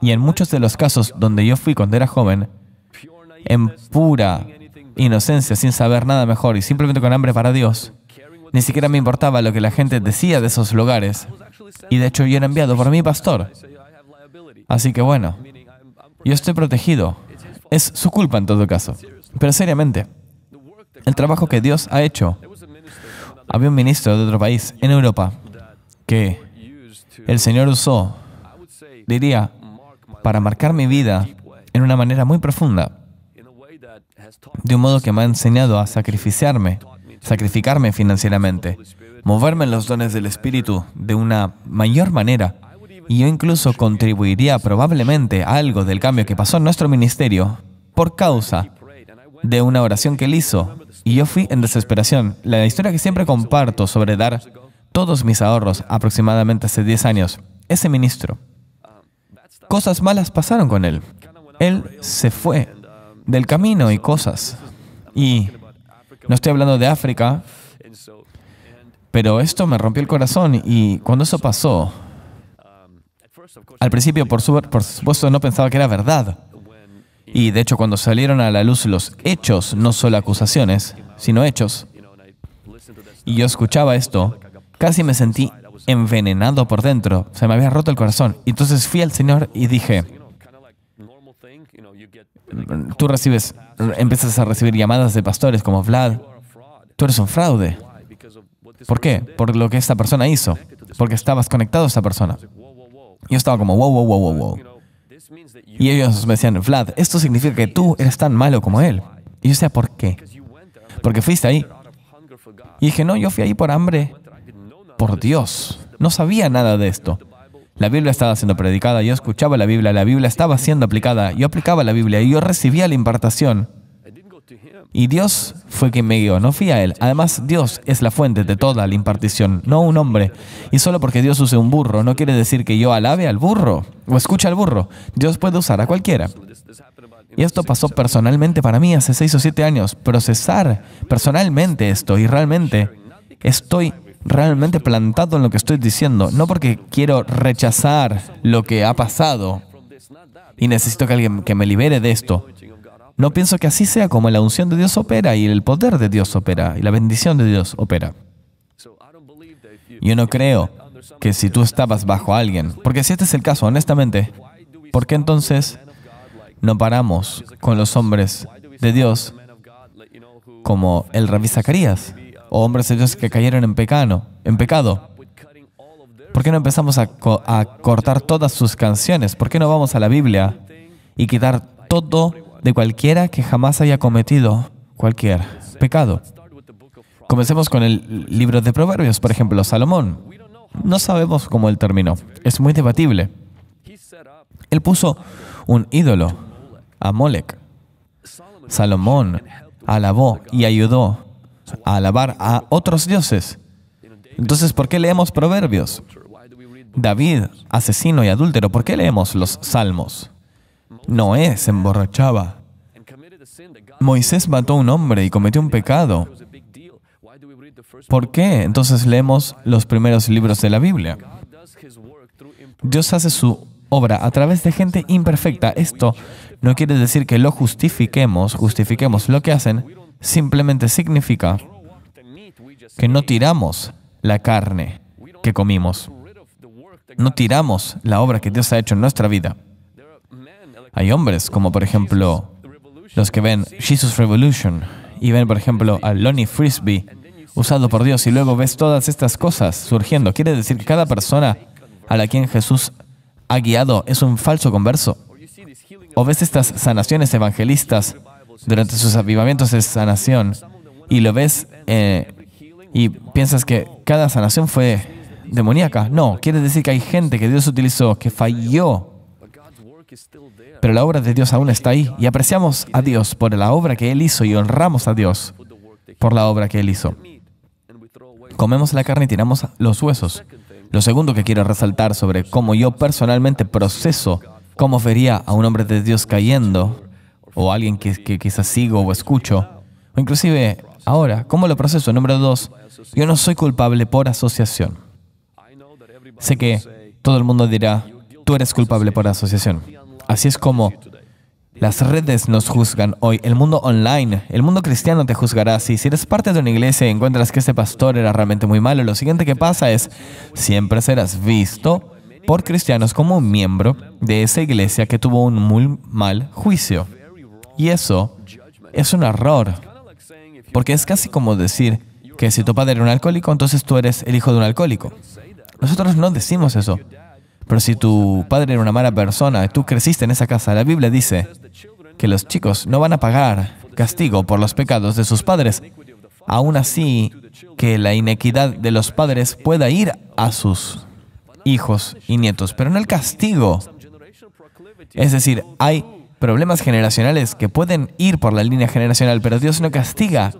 Y en muchos de los casos donde yo fui cuando era joven, en pura inocencia, sin saber nada mejor y simplemente con hambre para Dios, ni siquiera me importaba lo que la gente decía de esos lugares. Y de hecho yo era enviado por mi pastor. Así que bueno, yo estoy protegido. Es su culpa en todo caso. Pero seriamente, el trabajo que Dios ha hecho. Había un ministro de otro país, en Europa, que el Señor usó, diría, para marcar mi vida en una manera muy profunda, de un modo que me ha enseñado a sacrificarme financieramente, moverme en los dones del Espíritu de una mayor manera, y yo incluso contribuiría probablemente a algo del cambio que pasó en nuestro ministerio por causa de una oración que él hizo, y yo fui en desesperación. La historia que siempre comparto sobre dar todos mis ahorros, aproximadamente hace 10 años, ese ministro, cosas malas pasaron con él. Él se fue del camino y cosas. Y no estoy hablando de África, pero esto me rompió el corazón. Y cuando eso pasó, al principio, por supuesto, no pensaba que era verdad. Y de hecho, cuando salieron a la luz los hechos, no solo acusaciones, sino hechos, y yo escuchaba esto, casi me sentí envenenado por dentro. Se me había roto el corazón. Y entonces fui al Señor y dije, tú empiezas a recibir llamadas de pastores como Vlad, tú eres un fraude. ¿Por qué? Por lo que esta persona hizo. Porque estabas conectado a esta persona. Yo estaba como, wow, wow, wow, wow, wow. Y ellos me decían, Vlad, esto significa que tú eres tan malo como él. Y yo decía, ¿por qué? Porque fuiste ahí. Y dije, no, yo fui ahí por hambre. Por Dios, no sabía nada de esto. La Biblia estaba siendo predicada, yo escuchaba la Biblia estaba siendo aplicada, yo aplicaba la Biblia y yo recibía la impartación. Y Dios fue quien me guió, no fui a Él. Además, Dios es la fuente de toda la impartición, no un hombre. Y solo porque Dios use un burro, no quiere decir que yo alabe al burro o escuche al burro. Dios puede usar a cualquiera. Y esto pasó personalmente para mí hace 6 o 7 años. Procesar personalmente esto y realmente estoy realmente plantado en lo que estoy diciendo, no porque quiero rechazar lo que ha pasado y necesito que alguien que me libere de esto. No pienso que así sea como la unción de Dios opera y el poder de Dios opera y la bendición de Dios opera. Yo no creo que si tú estabas bajo alguien, porque si este es el caso, honestamente, ¿por qué entonces no paramos con los hombres de Dios como el rabí Zacarías? O hombres de Dios que cayeron en pecado. ¿Por qué no empezamos a cortar todas sus canciones? ¿Por qué no vamos a la Biblia y quitar todo de cualquiera que jamás haya cometido cualquier pecado? Comencemos con el libro de Proverbios, por ejemplo, Salomón. No sabemos cómo él terminó. Es muy debatible. Él puso un ídolo a Molec. Salomón alabó y ayudó a alabar a otros dioses. Entonces, ¿por qué leemos Proverbios? David, asesino y adúltero, ¿por qué leemos los Salmos? Noé se emborrachaba. Moisés mató a un hombre y cometió un pecado. ¿Por qué? Entonces leemos los primeros libros de la Biblia. Dios hace su obra a través de gente imperfecta. Esto no quiere decir que lo justifiquemos lo que hacen. Simplemente significa que no tiramos la carne que comimos. No tiramos la obra que Dios ha hecho en nuestra vida. Hay hombres, como por ejemplo, los que ven Jesus Revolution y ven, por ejemplo, a Lonnie Frisbee usado por Dios, y luego ves todas estas cosas surgiendo. Quiere decir que cada persona a la quien Jesús ha guiado es un falso converso. O ves estas sanaciones evangelistas durante sus avivamientos de sanación y lo ves y piensas que cada sanación fue demoníaca. No, quiere decir que hay gente que Dios utilizó, que falló. Pero la obra de Dios aún está ahí y apreciamos a Dios por la obra que Él hizo y honramos a Dios por la obra que Él hizo. Comemos la carne y tiramos los huesos. Lo segundo que quiero resaltar sobre cómo yo personalmente proceso, cómo vería a un hombre de Dios cayendo, o alguien que quizás sigo o escucho, o inclusive ahora, ¿cómo lo proceso? Número 2, yo no soy culpable por asociación. Sé que todo el mundo dirá, tú eres culpable por asociación. Así es como las redes nos juzgan hoy. El mundo online, el mundo cristiano te juzgará así. Si eres parte de una iglesia y encuentras que ese pastor era realmente muy malo, lo siguiente que pasa es, siempre serás visto por cristianos como un miembro de esa iglesia que tuvo un muy mal juicio. Y eso es un error, porque es casi como decir que si tu padre era un alcohólico, entonces tú eres el hijo de un alcohólico. Nosotros no decimos eso. Pero si tu padre era una mala persona, tú creciste en esa casa. La Biblia dice que los chicos no van a pagar castigo por los pecados de sus padres. Aún así, que la inequidad de los padres pueda ir a sus hijos y nietos, pero no el castigo. Es decir, hay problemas generacionales que pueden ir por la línea generacional, pero Dios no castiga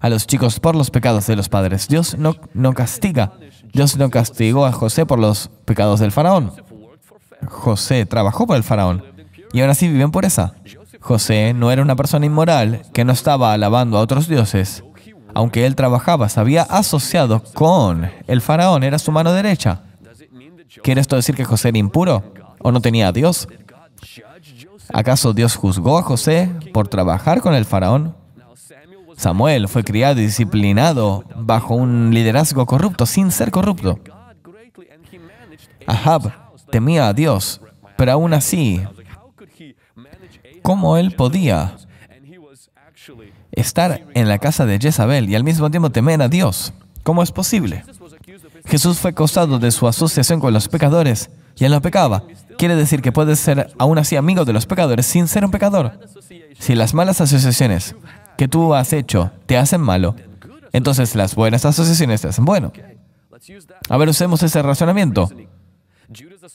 a los chicos por los pecados de los padres. Dios no castiga. Dios no castigó a José por los pecados del faraón. José trabajó por el faraón y ahora sí viven por esa. José no era una persona inmoral que no estaba alabando a otros dioses. Aunque él trabajaba, se había asociado con el faraón, era su mano derecha. ¿Quiere esto decir que José era impuro o no tenía a Dios? ¿Acaso Dios juzgó a José por trabajar con el faraón? Samuel fue criado y disciplinado bajo un liderazgo corrupto, sin ser corrupto. Ahab temía a Dios, pero aún así, ¿cómo él podía estar en la casa de Jezabel y al mismo tiempo temer a Dios? ¿Cómo es posible? Jesús fue acusado de su asociación con los pecadores y él no pecaba. Quiere decir que puedes ser aún así amigo de los pecadores sin ser un pecador. Si las malas asociaciones que tú has hecho te hacen malo, entonces las buenas asociaciones te hacen bueno. A ver, usemos ese razonamiento.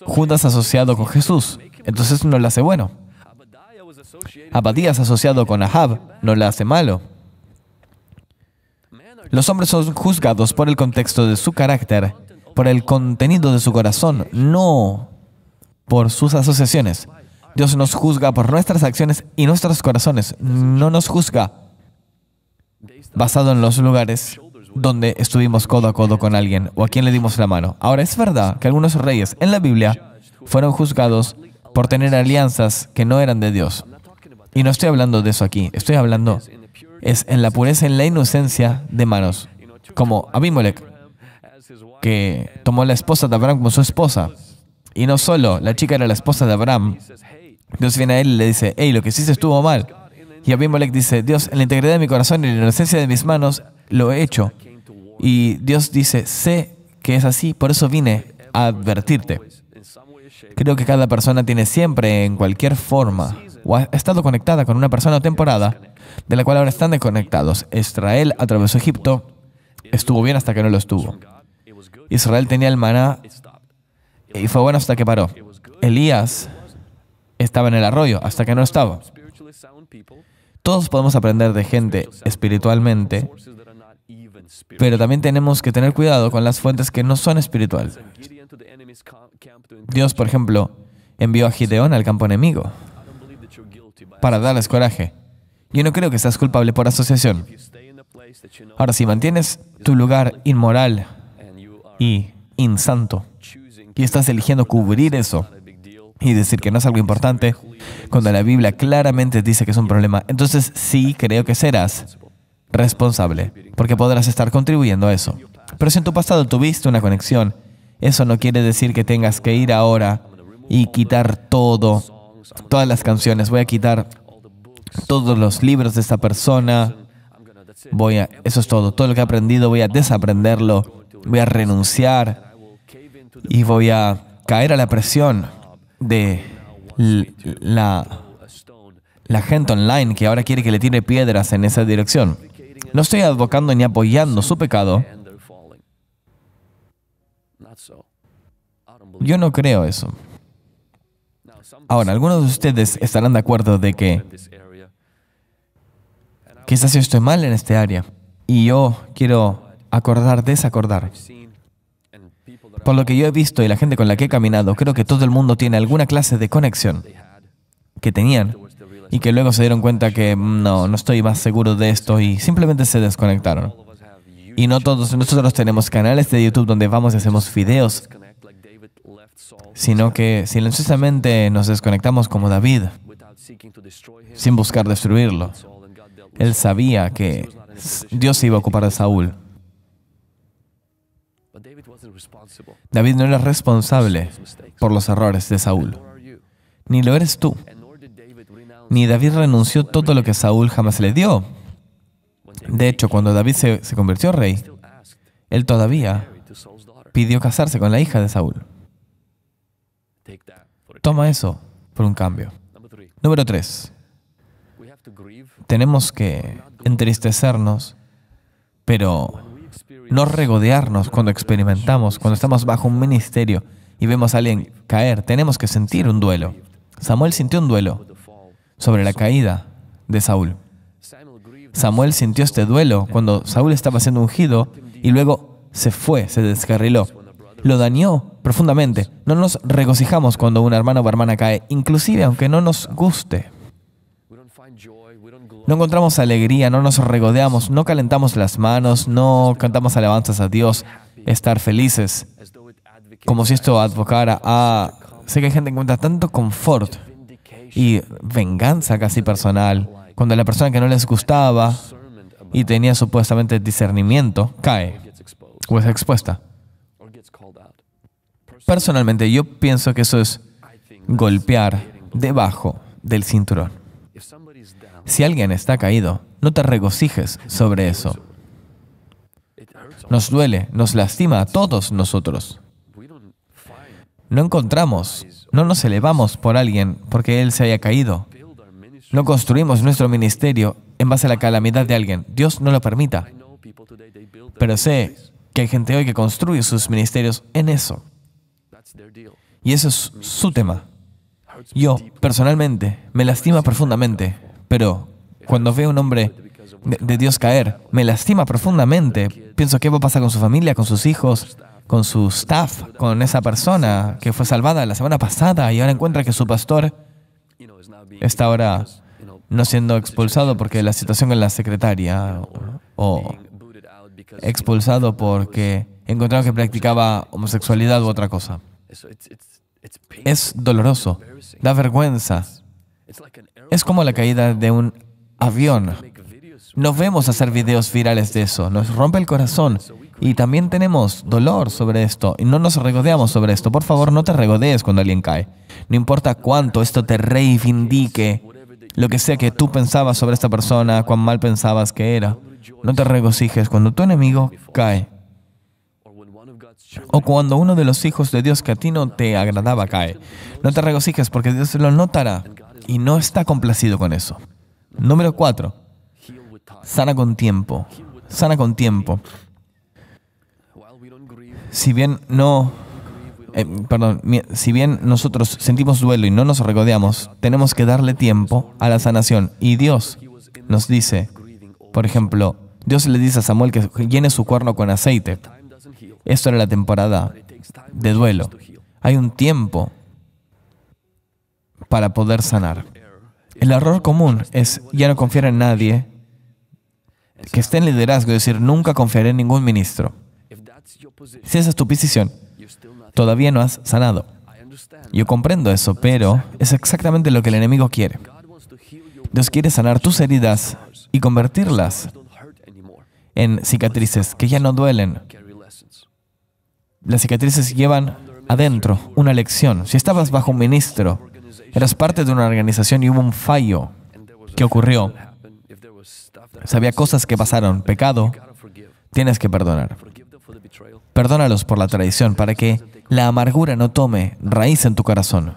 Judas asociado con Jesús, entonces no lo hace bueno. Abadías asociado con Ahab, no lo hace malo. Los hombres son juzgados por el contexto de su carácter, por el contenido de su corazón, no por sus asociaciones. Dios nos juzga por nuestras acciones y nuestros corazones. No nos juzga basado en los lugares donde estuvimos codo a codo con alguien o a quien le dimos la mano. Ahora, es verdad que algunos reyes en la Biblia fueron juzgados por tener alianzas que no eran de Dios. Y no estoy hablando de eso aquí. Estoy hablando es en la pureza, en la inocencia de manos. Como Abimelech, que tomó la esposa de Abraham como su esposa. Y no solo, la chica era la esposa de Abraham. Dios viene a él y le dice, hey, lo que hiciste estuvo mal. Y Abimelech dice, Dios, en la integridad de mi corazón y en la inocencia de mis manos, lo he hecho. Y Dios dice, sé que es así, por eso vine a advertirte. Creo que cada persona tiene siempre, en cualquier forma, o ha estado conectada con una persona o temporada, de la cual ahora están desconectados. Israel atravesó Egipto, estuvo bien hasta que no lo estuvo. Israel tenía el maná y fue bueno hasta que paró. Elías estaba en el arroyo hasta que no estaba. Todos podemos aprender de gente espiritualmente, pero también tenemos que tener cuidado con las fuentes que no son espirituales. Dios, por ejemplo, envió a Gideón al campo enemigo para darles coraje. Yo no creo que seas culpable por asociación. Ahora, si mantienes tu lugar inmoral y insanto y estás eligiendo cubrir eso y decir que no es algo importante, cuando la Biblia claramente dice que es un problema, entonces sí creo que serás responsable, porque podrás estar contribuyendo a eso. Pero si en tu pasado tuviste una conexión, eso no quiere decir que tengas que ir ahora y quitar todas las canciones. Voy a quitar todos los libros de esta persona. Eso es todo. Todo lo que he aprendido voy a desaprenderlo. Voy a renunciar y voy a caer a la presión de la gente online que ahora quiere que le tire piedras en esa dirección. No estoy advocando ni apoyando su pecado. Yo no creo eso. Ahora, algunos de ustedes estarán de acuerdo de que quizás yo estoy mal en este área y yo quiero acordar, desacordar. Por lo que yo he visto y la gente con la que he caminado, creo que todo el mundo tiene alguna clase de conexión que tenían y que luego se dieron cuenta que no estoy más seguro de esto y simplemente se desconectaron. Y no todos nosotros tenemos canales de YouTube donde vamos y hacemos videos, sino que silenciosamente nos desconectamos como David, sin buscar destruirlo. Él sabía que Dios se iba a ocupar de Saúl. David no era responsable por los errores de Saúl, ni lo eres tú. Ni David renunció todo lo que Saúl jamás le dio. De hecho, cuando David se convirtió rey, él todavía pidió casarse con la hija de Saúl. Toma eso por un cambio. Número 3. Tenemos que entristecernos, pero no regodearnos cuando experimentamos, cuando estamos bajo un ministerio y vemos a alguien caer. Tenemos que sentir un duelo. Samuel sintió un duelo sobre la caída de Saúl. Samuel sintió este duelo cuando Saúl estaba siendo ungido y luego se fue, se descarriló. Lo dañó profundamente. No nos regocijamos cuando un hermano o hermana cae, inclusive aunque no nos guste. No encontramos alegría, no nos regodeamos, no calentamos las manos, no cantamos alabanzas a Dios, estar felices, como si esto advocara a... Sé que hay gente que encuentra tanto confort y venganza casi personal cuando la persona que no les gustaba y tenía supuestamente discernimiento cae o es expuesta. Personalmente, yo pienso que eso es golpear debajo del cinturón. Si alguien está caído, no te regocijes sobre eso. Nos duele, nos lastima a todos nosotros. No encontramos, no nos elevamos por alguien porque él se haya caído. No construimos nuestro ministerio en base a la calamidad de alguien. Dios no lo permita. Pero sé que hay gente hoy que construye sus ministerios en eso. Y eso es su tema. Yo, personalmente, me lastima profundamente. Pero cuando veo a un hombre de Dios caer, me lastima profundamente. Pienso qué va a pasar con su familia, con sus hijos, con su staff, con esa persona que fue salvada la semana pasada y ahora encuentra que su pastor está ahora no siendo expulsado porque la situación con la secretaria o expulsado porque encontraron que practicaba homosexualidad u otra cosa. Es doloroso, da vergüenza. Es como la caída de un avión. Nos vemos hacer videos virales de eso. Nos rompe el corazón. Y también tenemos dolor sobre esto. Y no nos regodeamos sobre esto. Por favor, no te regodees cuando alguien cae. No importa cuánto esto te reivindique. Lo que sea que tú pensabas sobre esta persona, cuán mal pensabas que era. No te regocijes cuando tu enemigo cae. O cuando uno de los hijos de Dios que a ti no te agradaba cae. No te regocijes porque Dios lo notará. Y no está complacido con eso. Número 4. Sana con tiempo. Sana con tiempo. Si bien no Perdón, si bien nosotros sentimos duelo y no nos regodeamos, tenemos que darle tiempo a la sanación. Y Dios nos dice, por ejemplo, Dios le dice a Samuel que llene su cuerno con aceite. Esto era la temporada de duelo. Hay un tiempo para poder sanar. El error común es ya no confiar en nadie que esté en liderazgo, es decir, nunca confiaré en ningún ministro. Si esa es tu posición, todavía no has sanado. Yo comprendo eso, pero es exactamente lo que el enemigo quiere. Dios quiere sanar tus heridas y convertirlas en cicatrices que ya no duelen. Las cicatrices llevan adentro una lección. Si estabas bajo un ministro, eras parte de una organización y hubo un fallo que ocurrió. Sabía cosas que pasaron, pecado, tienes que perdonar. Perdónalos por la traición para que la amargura no tome raíz en tu corazón.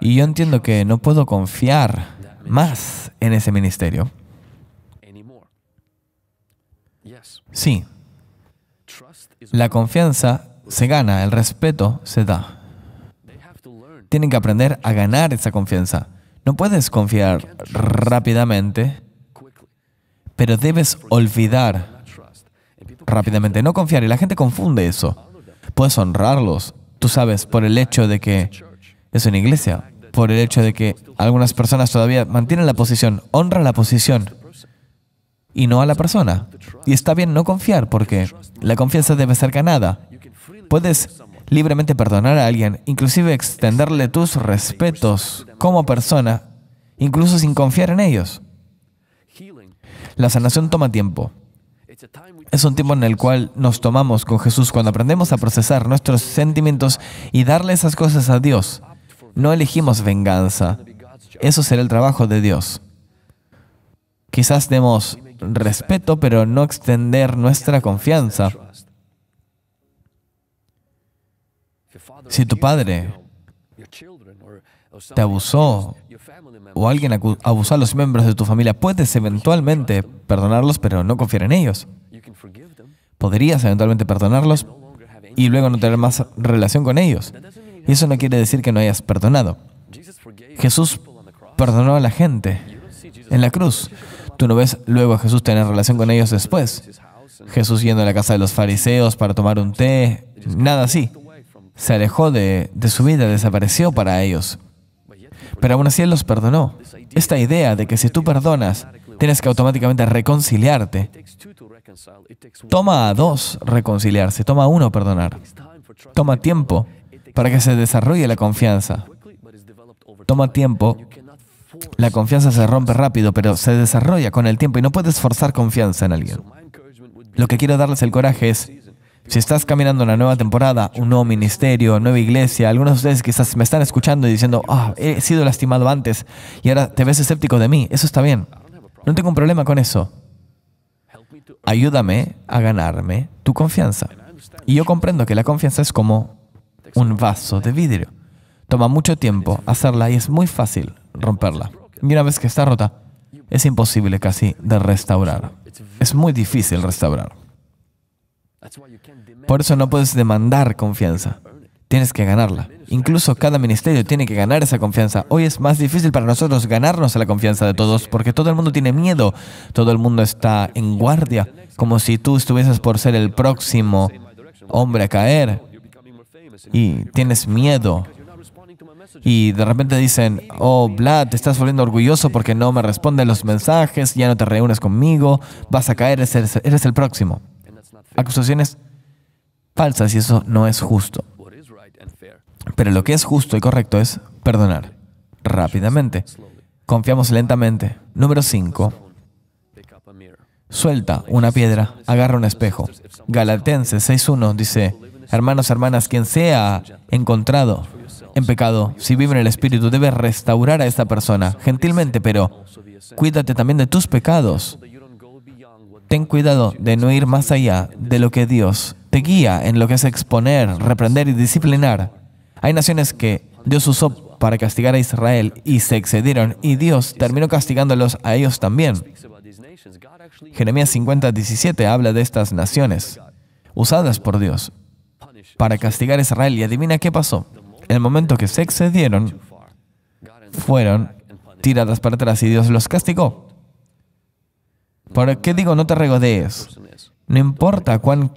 Y yo entiendo que no puedo confiar más en ese ministerio. Sí, la confianza se gana, el respeto se da. Tienen que aprender a ganar esa confianza. No puedes confiar rápidamente, pero debes olvidar rápidamente. No confiar, y la gente confunde eso. Puedes honrarlos, tú sabes, por el hecho de que es una iglesia, por el hecho de que algunas personas todavía mantienen la posición, honran la posición y no a la persona. Y está bien no confiar porque la confianza debe ser ganada. Puedes libremente perdonar a alguien, inclusive extenderle tus respetos como persona, incluso sin confiar en ellos. La sanación toma tiempo. Es un tiempo en el cual nos tomamos con Jesús cuando aprendemos a procesar nuestros sentimientos y darle esas cosas a Dios. No elegimos venganza. Eso será el trabajo de Dios. Quizás demos respeto, pero no extender nuestra confianza. Si tu padre te abusó o alguien abusó a los miembros de tu familia, puedes eventualmente perdonarlos, pero no confiar en ellos. Podrías eventualmente perdonarlos y luego no tener más relación con ellos. Y eso no quiere decir que no hayas perdonado. Jesús perdonó a la gente en la cruz. Tú no ves luego a Jesús tener relación con ellos después. Jesús yendo a la casa de los fariseos para tomar un té, nada así. Se alejó de su vida, desapareció para ellos. Pero aún así Él los perdonó. Esta idea de que si tú perdonas, tienes que automáticamente reconciliarte. Toma a dos reconciliarse, toma a uno perdonar. Toma tiempo para que se desarrolle la confianza. Toma tiempo. La confianza se rompe rápido, pero se desarrolla con el tiempo y no puedes forzar confianza en alguien. Lo que quiero darles el coraje es, si estás caminando una nueva temporada, un nuevo ministerio, nueva iglesia, algunos de ustedes quizás me están escuchando y diciendo, ah, he sido lastimado antes y ahora te ves escéptico de mí. Eso está bien. No tengo un problema con eso. Ayúdame a ganarme tu confianza. Y yo comprendo que la confianza es como un vaso de vidrio. Toma mucho tiempo hacerla y es muy fácil romperla. Y una vez que está rota, es imposible casi de restaurar. Es muy difícil restaurar. Por eso no puedes demandar confianza. Tienes que ganarla. Incluso cada ministerio tiene que ganar esa confianza. Hoy es más difícil para nosotros ganarnos la confianza de todos porque todo el mundo tiene miedo. Todo el mundo está en guardia, como si tú estuvieses por ser el próximo hombre a caer. Y tienes miedo. Y de repente dicen, oh, Vlad, te estás volviendo orgulloso porque no me responden los mensajes, ya no te reúnes conmigo, vas a caer, eres el próximo. Acusaciones falsas y eso no es justo. Pero lo que es justo y correcto es perdonar rápidamente. Confiamos lentamente. Número 5. Suelta una piedra, agarra un espejo. Galatenses 6:1 dice, hermanos, hermanas, quien sea encontrado en pecado, si vive en el Espíritu, debe restaurar a esta persona gentilmente, pero cuídate también de tus pecados. Ten cuidado de no ir más allá de lo que Dios te guía en lo que es exponer, reprender y disciplinar. Hay naciones que Dios usó para castigar a Israel y se excedieron, y Dios terminó castigándolos a ellos también. Jeremías 50:17 habla de estas naciones. usadas por Dios para castigar a Israel. Y adivina qué pasó. En el momento que se excedieron, fueron tiradas para atrás y Dios los castigó. ¿Por qué digo no te regodees? No importa cuán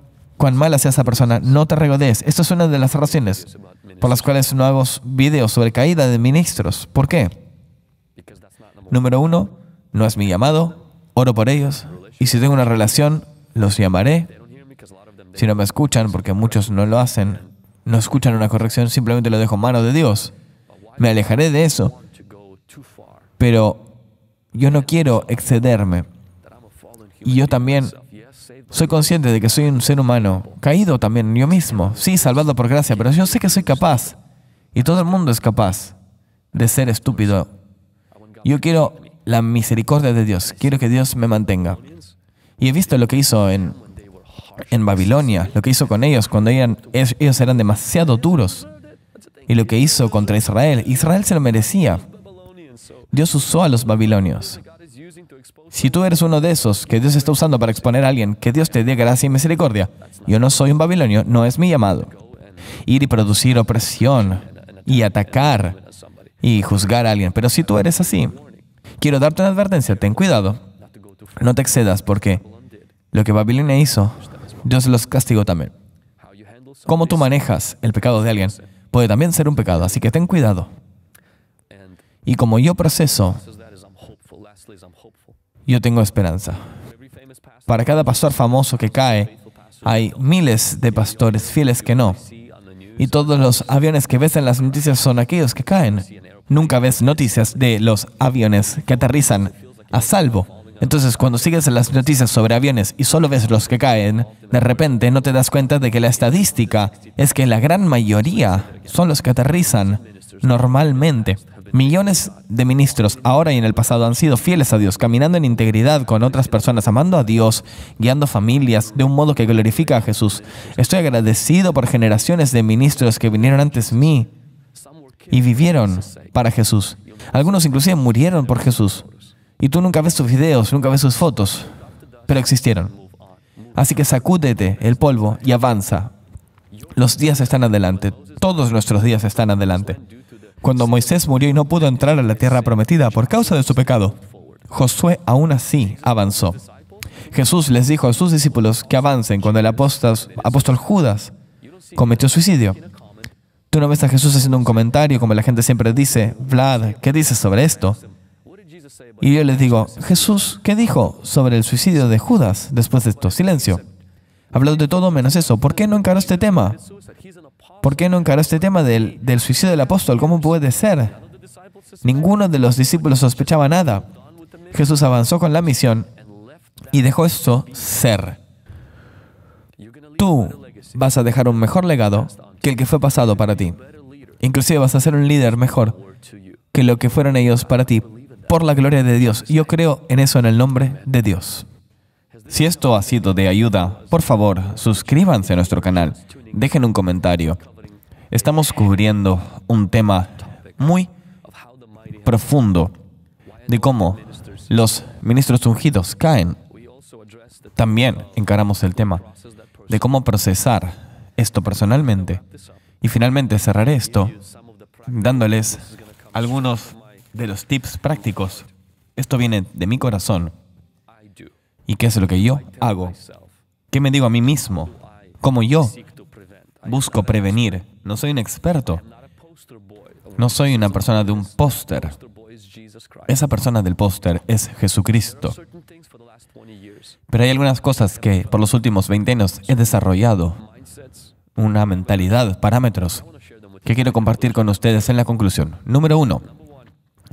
mala sea esa persona, no te regodees. Esto es una de las razones por las cuales no hago videos sobre caída de ministros. ¿Por qué? Número 1, no es mi llamado, oro por ellos. Y si tengo una relación, los llamaré. Si no me escuchan, porque muchos no lo hacen, no escuchan una corrección, simplemente lo dejo en mano de Dios. Me alejaré de eso. Pero yo no quiero excederme. Y yo también soy consciente de que soy un ser humano, caído también yo mismo. Sí, salvado por gracia, pero yo sé que soy capaz. Y todo el mundo es capaz de ser estúpido. Yo quiero la misericordia de Dios. Quiero que Dios me mantenga. Y he visto lo que hizo en Babilonia, lo que hizo con ellos cuando ellos eran demasiado duros. Y lo que hizo contra Israel. Israel se lo merecía. Dios usó a los babilonios. Si tú eres uno de esos que Dios está usando para exponer a alguien, que Dios te dé gracia y misericordia. Yo no soy un babilonio, no es mi llamado. Ir y producir opresión, y atacar, y juzgar a alguien. Pero si tú eres así, quiero darte una advertencia, ten cuidado. No te excedas, porque lo que Babilonia hizo, Dios los castigó también. Cómo tú manejas el pecado de alguien puede también ser un pecado, así que ten cuidado. Y como yo proceso, yo tengo esperanza. Para cada pastor famoso que cae, hay miles de pastores fieles que no. Y todos los aviones que ves en las noticias son aquellos que caen. Nunca ves noticias de los aviones que aterrizan a salvo. Entonces, cuando sigues las noticias sobre aviones y solo ves los que caen, de repente no te das cuenta de que la estadística es que la gran mayoría son los que aterrizan normalmente. Millones de ministros ahora y en el pasado han sido fieles a Dios, caminando en integridad con otras personas, amando a Dios, guiando familias de un modo que glorifica a Jesús. Estoy agradecido por generaciones de ministros que vinieron antes de mí y vivieron para Jesús. Algunos inclusive murieron por Jesús. Y tú nunca ves sus videos, nunca ves sus fotos, pero existieron. Así que sacúdete el polvo y avanza. Los días están adelante. Todos nuestros días están adelante. Cuando Moisés murió y no pudo entrar a la tierra prometida por causa de su pecado, Josué aún así avanzó. Jesús les dijo a sus discípulos que avancen cuando el apóstol Judas cometió suicidio. Tú no ves a Jesús haciendo un comentario como la gente siempre dice, Vlad, ¿qué dices sobre esto? Y yo les digo, Jesús, ¿qué dijo sobre el suicidio de Judas después de esto? Silencio. Habló de todo menos eso. ¿Por qué no encaró este tema? ¿Por qué no encaró este tema del suicidio del apóstol? ¿Cómo puede ser? Ninguno de los discípulos sospechaba nada. Jesús avanzó con la misión y dejó esto ser. Tú vas a dejar un mejor legado que el que fue pasado para ti. Inclusive vas a ser un líder mejor que lo que fueron ellos para ti, por la gloria de Dios. Yo creo en eso en el nombre de Dios. Si esto ha sido de ayuda, por favor, suscríbanse a nuestro canal. Dejen un comentario. Estamos cubriendo un tema muy profundo de cómo los ministros ungidos caen. También encaramos el tema de cómo procesar esto personalmente. Y finalmente cerraré esto dándoles algunos de los tips prácticos. Esto viene de mi corazón. ¿Y qué es lo que yo hago? ¿Qué me digo a mí mismo? ¿Cómo yo busco prevenir? No soy un experto. No soy una persona de un póster. Esa persona del póster es Jesucristo. Pero hay algunas cosas que por los últimos 20 años he desarrollado. Una mentalidad, parámetros, que quiero compartir con ustedes en la conclusión. Número 1,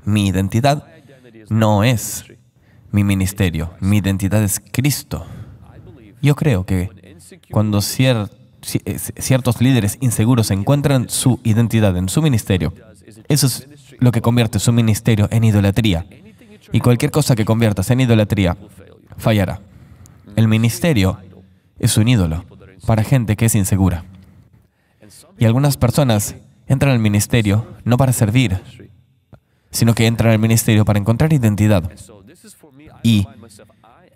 mi identidad no es mi ministerio. Mi identidad es Cristo. Yo creo que cuando ciertos líderes inseguros encuentran su identidad en su ministerio, eso es lo que convierte su ministerio en idolatría. Y cualquier cosa que conviertas en idolatría fallará. El ministerio es un ídolo para gente que es insegura. Y algunas personas entran al ministerio no para servir, sino que entran al ministerio para encontrar identidad. Y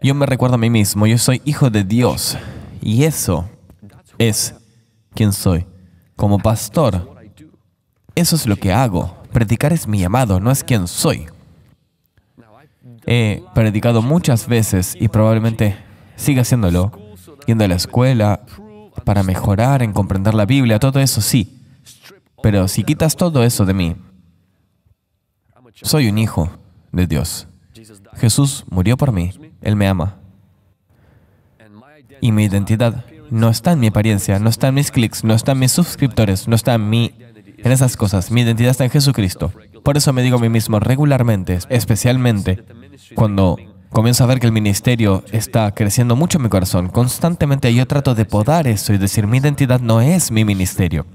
yo me recuerdo a mí mismo, yo soy hijo de Dios. Y eso es quien soy como pastor. Eso es lo que hago. Predicar es mi llamado, no es quien soy. He predicado muchas veces y probablemente siga haciéndolo, yendo a la escuela para mejorar en comprender la Biblia, todo eso sí. Pero si quitas todo eso de mí, soy un hijo de Dios. Jesús murió por mí. Él me ama. Y mi identidad no está en mi apariencia, no está en mis clics, no está en mis suscriptores, no está en esas cosas. Mi identidad está en Jesucristo. Por eso me digo a mí mismo regularmente, especialmente cuando comienzo a ver que el ministerio está creciendo mucho en mi corazón. Constantemente yo trato de podar eso y decir, mi identidad no es mi ministerio.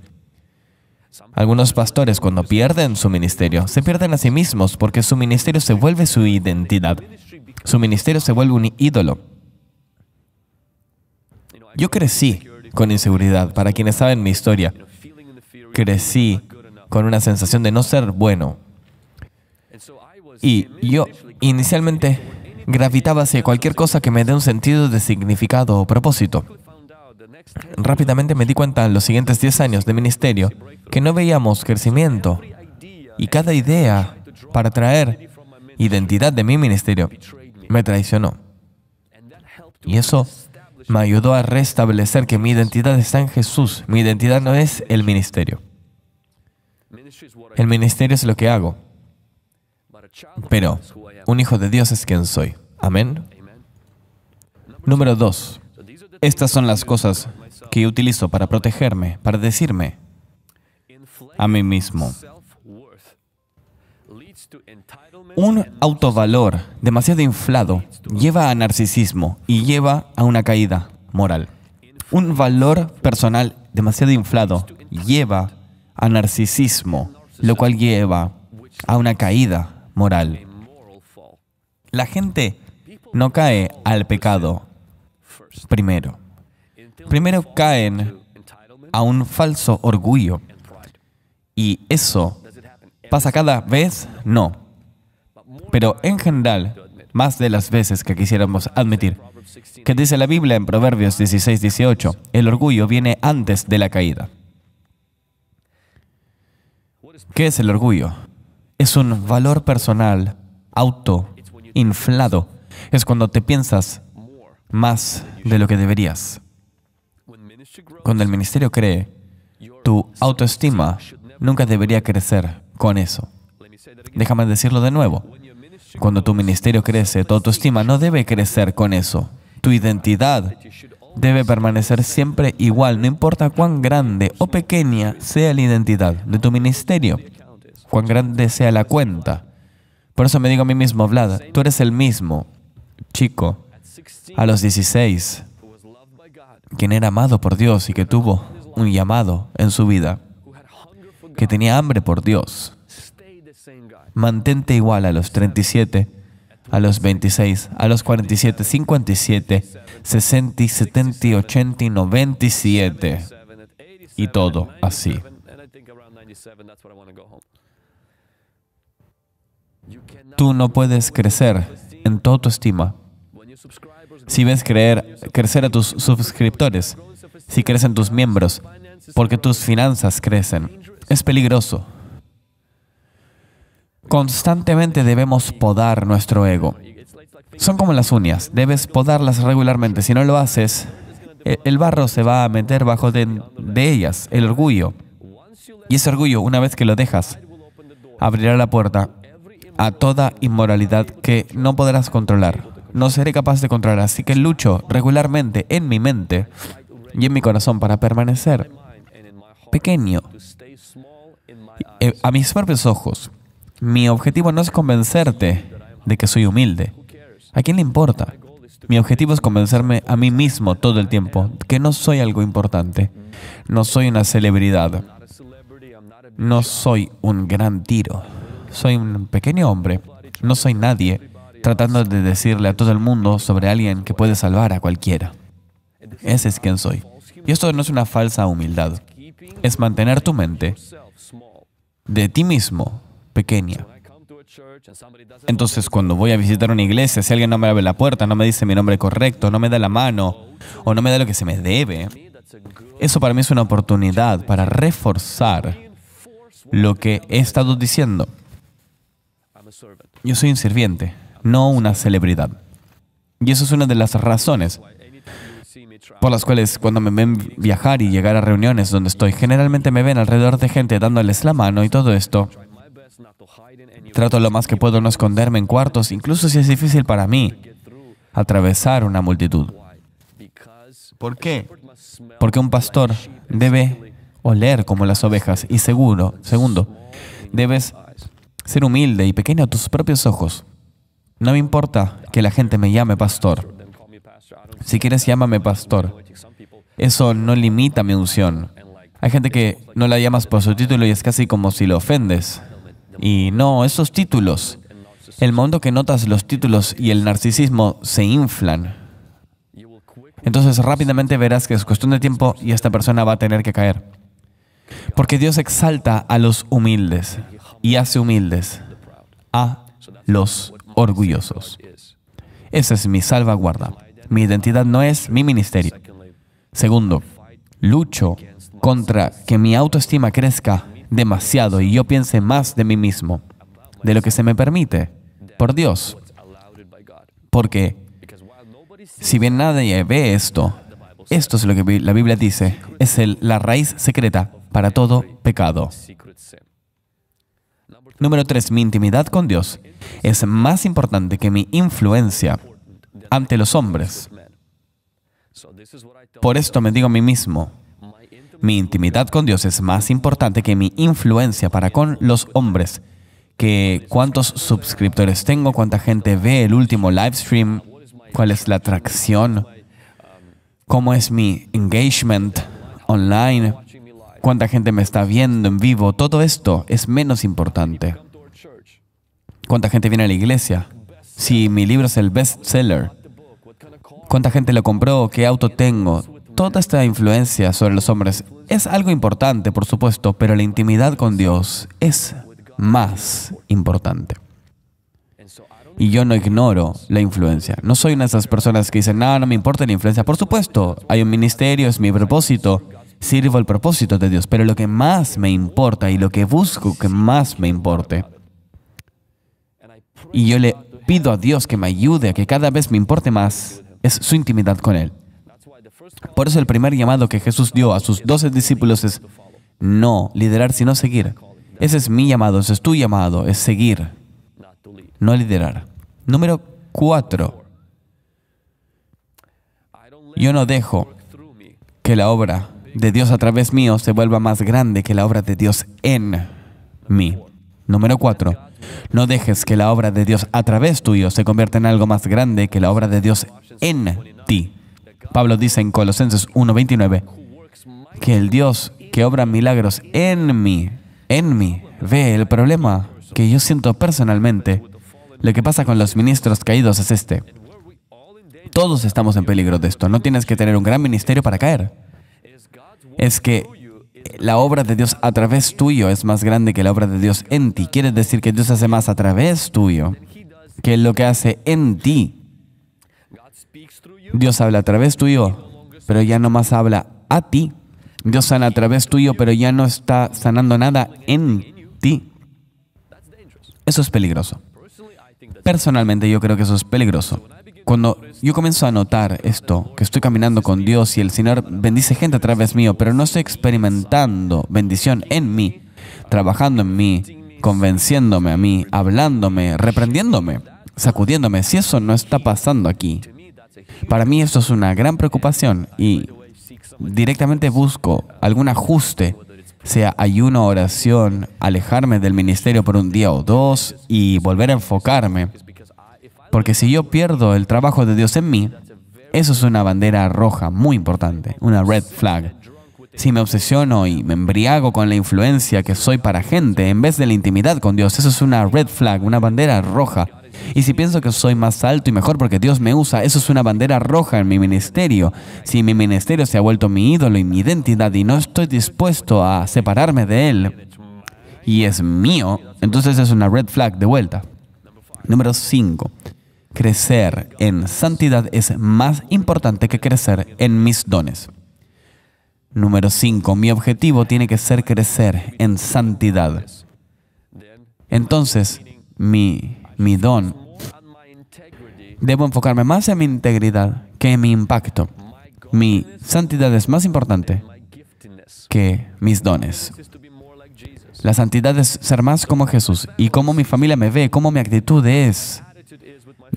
Algunos pastores, cuando pierden su ministerio, se pierden a sí mismos porque su ministerio se vuelve su identidad. Su ministerio se vuelve un ídolo. Yo crecí con inseguridad. Para quienes saben mi historia, crecí con una sensación de no ser bueno. Y yo inicialmente gravitaba hacia cualquier cosa que me dé un sentido de significado o propósito. Rápidamente me di cuenta en los siguientes 10 años de ministerio que no veíamos crecimiento y cada idea para traer identidad de mi ministerio me traicionó. Y eso me ayudó a restablecer que mi identidad está en Jesús. Mi identidad no es el ministerio. El ministerio es lo que hago. Pero un hijo de Dios es quien soy. Amén. Número 2. Estas son las cosas que yo utilizo para protegerme, para decirme a mí mismo. Un autovalor demasiado inflado lleva a narcisismo y lleva a una caída moral. Un valor personal demasiado inflado lleva a narcisismo, lo cual lleva a una caída moral. La gente no cae al pecado primero. Primero caen a un falso orgullo. ¿Y eso pasa cada vez? No. Pero en general, más de las veces que quisiéramos admitir, que dice la Biblia en Proverbios 16:18, el orgullo viene antes de la caída. ¿Qué es el orgullo? Es un valor personal autoinflado. Es cuando te piensas más de lo que deberías. Cuando el ministerio cree, tu autoestima nunca debería crecer con eso. Déjame decirlo de nuevo. Cuando tu ministerio crece, tu autoestima no debe crecer con eso. Tu identidad debe permanecer siempre igual, no importa cuán grande o pequeña sea la identidad de tu ministerio, cuán grande sea la cuenta. Por eso me digo a mí mismo, Vlad, tú eres el mismo chico a los 16, quien era amado por Dios y que tuvo un llamado en su vida, que tenía hambre por Dios. Mantente igual a los 37, a los 26, a los 47, 57, 60, 70, 80 y 97. Y todo así. Tú no puedes crecer en tu autoestima si ves crecer a tus suscriptores, si crecen tus miembros, porque tus finanzas crecen. Es peligroso. Constantemente debemos podar nuestro ego. Son como las uñas. Debes podarlas regularmente. Si no lo haces, el barro se va a meter bajo de ellas, el orgullo. Y ese orgullo, una vez que lo dejas, abrirá la puerta a toda inmoralidad que no podrás controlar. No seré capaz de controlar, así que lucho regularmente en mi mente y en mi corazón para permanecer pequeño a mis propios ojos. Mi objetivo no es convencerte de que soy humilde. ¿A quién le importa? Mi objetivo es convencerme a mí mismo todo el tiempo que no soy algo importante. No soy una celebridad. No soy un gran tiro. Soy un pequeño hombre. No soy nadie, tratando de decirle a todo el mundo sobre alguien que puede salvar a cualquiera. Ese es quien soy. Y esto no es una falsa humildad. Es mantener tu mente de ti mismo pequeña. Entonces, cuando voy a visitar una iglesia, si alguien no me abre la puerta, no me dice mi nombre correcto, no me da la mano, o no me da lo que se me debe, Eso para mí es una oportunidad para reforzar lo que he estado diciendo. Yo soy un sirviente, no una celebridad. Y eso es una de las razones por las cuales cuando me ven viajar y llegar a reuniones donde estoy, generalmente me ven alrededor de gente dándoles la mano y todo esto. Trato lo más que puedo no esconderme en cuartos, incluso si es difícil para mí atravesar una multitud. ¿Por qué? Porque un pastor debe oler como las ovejas y segundo, debes ser humilde y pequeño a tus propios ojos. No me importa que la gente me llame pastor. Si quieres, llámame pastor. Eso no limita mi unción. Hay gente que no la llamas por su título y es casi como si lo ofendes. Y no, esos títulos. El momento que notas los títulos y el narcisismo se inflan, entonces rápidamente verás que es cuestión de tiempo y esta persona va a tener que caer. Porque Dios exalta a los humildes y hace humildes a los orgullosos. Esa es mi salvaguarda. Mi identidad no es mi ministerio. Segundo, lucho contra que mi autoestima crezca demasiado y yo piense más de mí mismo, de lo que se me permite por Dios. Porque si bien nadie ve esto es lo que la Biblia dice, es la raíz secreta para todo pecado. Número 3, mi intimidad con Dios es más importante que mi influencia ante los hombres. Por esto me digo a mí mismo, mi intimidad con Dios es más importante que mi influencia para con los hombres, que cuántos suscriptores tengo, cuánta gente ve el último live stream, cuál es la atracción, cómo es mi engagement online, cuánta gente me está viendo en vivo. Todo esto es menos importante. Cuánta gente viene a la iglesia, si mi libro es el bestseller, cuánta gente lo compró, qué auto tengo. Toda esta influencia sobre los hombres es algo importante, por supuesto, pero la intimidad con Dios es más importante. Y yo no ignoro la influencia. No soy una de esas personas que dicen, no me importa la influencia. Por supuesto, hay un ministerio, es mi propósito, sirvo el propósito de Dios, pero lo que más me importa y lo que busco que más me importe, y yo le pido a Dios que me ayude a que cada vez me importe más, es su intimidad con Él. Por eso el primer llamado que Jesús dio a sus 12 discípulos es no liderar, sino seguir. Ese es mi llamado, ese es tu llamado, es seguir, no liderar. Número 4. Yo no dejo que la obra de Dios a través mío se vuelva más grande que la obra de Dios en mí. Número 4. No dejes que la obra de Dios a través tuyo se convierta en algo más grande que la obra de Dios en ti. Pablo dice en Colosenses 1:29 que el Dios que obra milagros en mí, ve el problema que yo siento personalmente. Lo que pasa con los ministros caídos es este. Todos estamos en peligro de esto. No tienes que tener un gran ministerio para caer. Es que la obra de Dios a través tuyo es más grande que la obra de Dios en ti. Quiere decir que Dios hace más a través tuyo que lo que hace en ti. Dios habla a través tuyo, pero ya no más habla a ti. Dios sana a través tuyo, pero ya no está sanando nada en ti. Eso es peligroso. Personalmente, yo creo que eso es peligroso. Cuando yo comienzo a notar esto, que estoy caminando con Dios y el Señor bendice gente a través mío, pero no estoy experimentando bendición en mí, trabajando en mí, convenciéndome a mí, hablándome, reprendiéndome, sacudiéndome. Si eso no está pasando aquí, para mí esto es una gran preocupación y directamente busco algún ajuste, sea ayuno, oración, alejarme del ministerio por un día o dos y volver a enfocarme. Porque si yo pierdo el trabajo de Dios en mí, eso es una bandera roja muy importante, una red flag. Si me obsesiono y me embriago con la influencia que soy para gente en vez de la intimidad con Dios, eso es una red flag, una bandera roja. Y si pienso que soy más alto y mejor porque Dios me usa, eso es una bandera roja en mi ministerio. Si mi ministerio se ha vuelto mi ídolo y mi identidad y no estoy dispuesto a separarme de él y es mío, entonces es una red flag de vuelta. Número 5. Crecer en santidad es más importante que crecer en mis dones. Número 5. Mi objetivo tiene que ser crecer en santidad. Entonces, mi don, debo enfocarme más en mi integridad que en mi impacto. Mi santidad es más importante que mis dones. La santidad es ser más como Jesús, y cómo mi familia me ve, cómo mi actitud es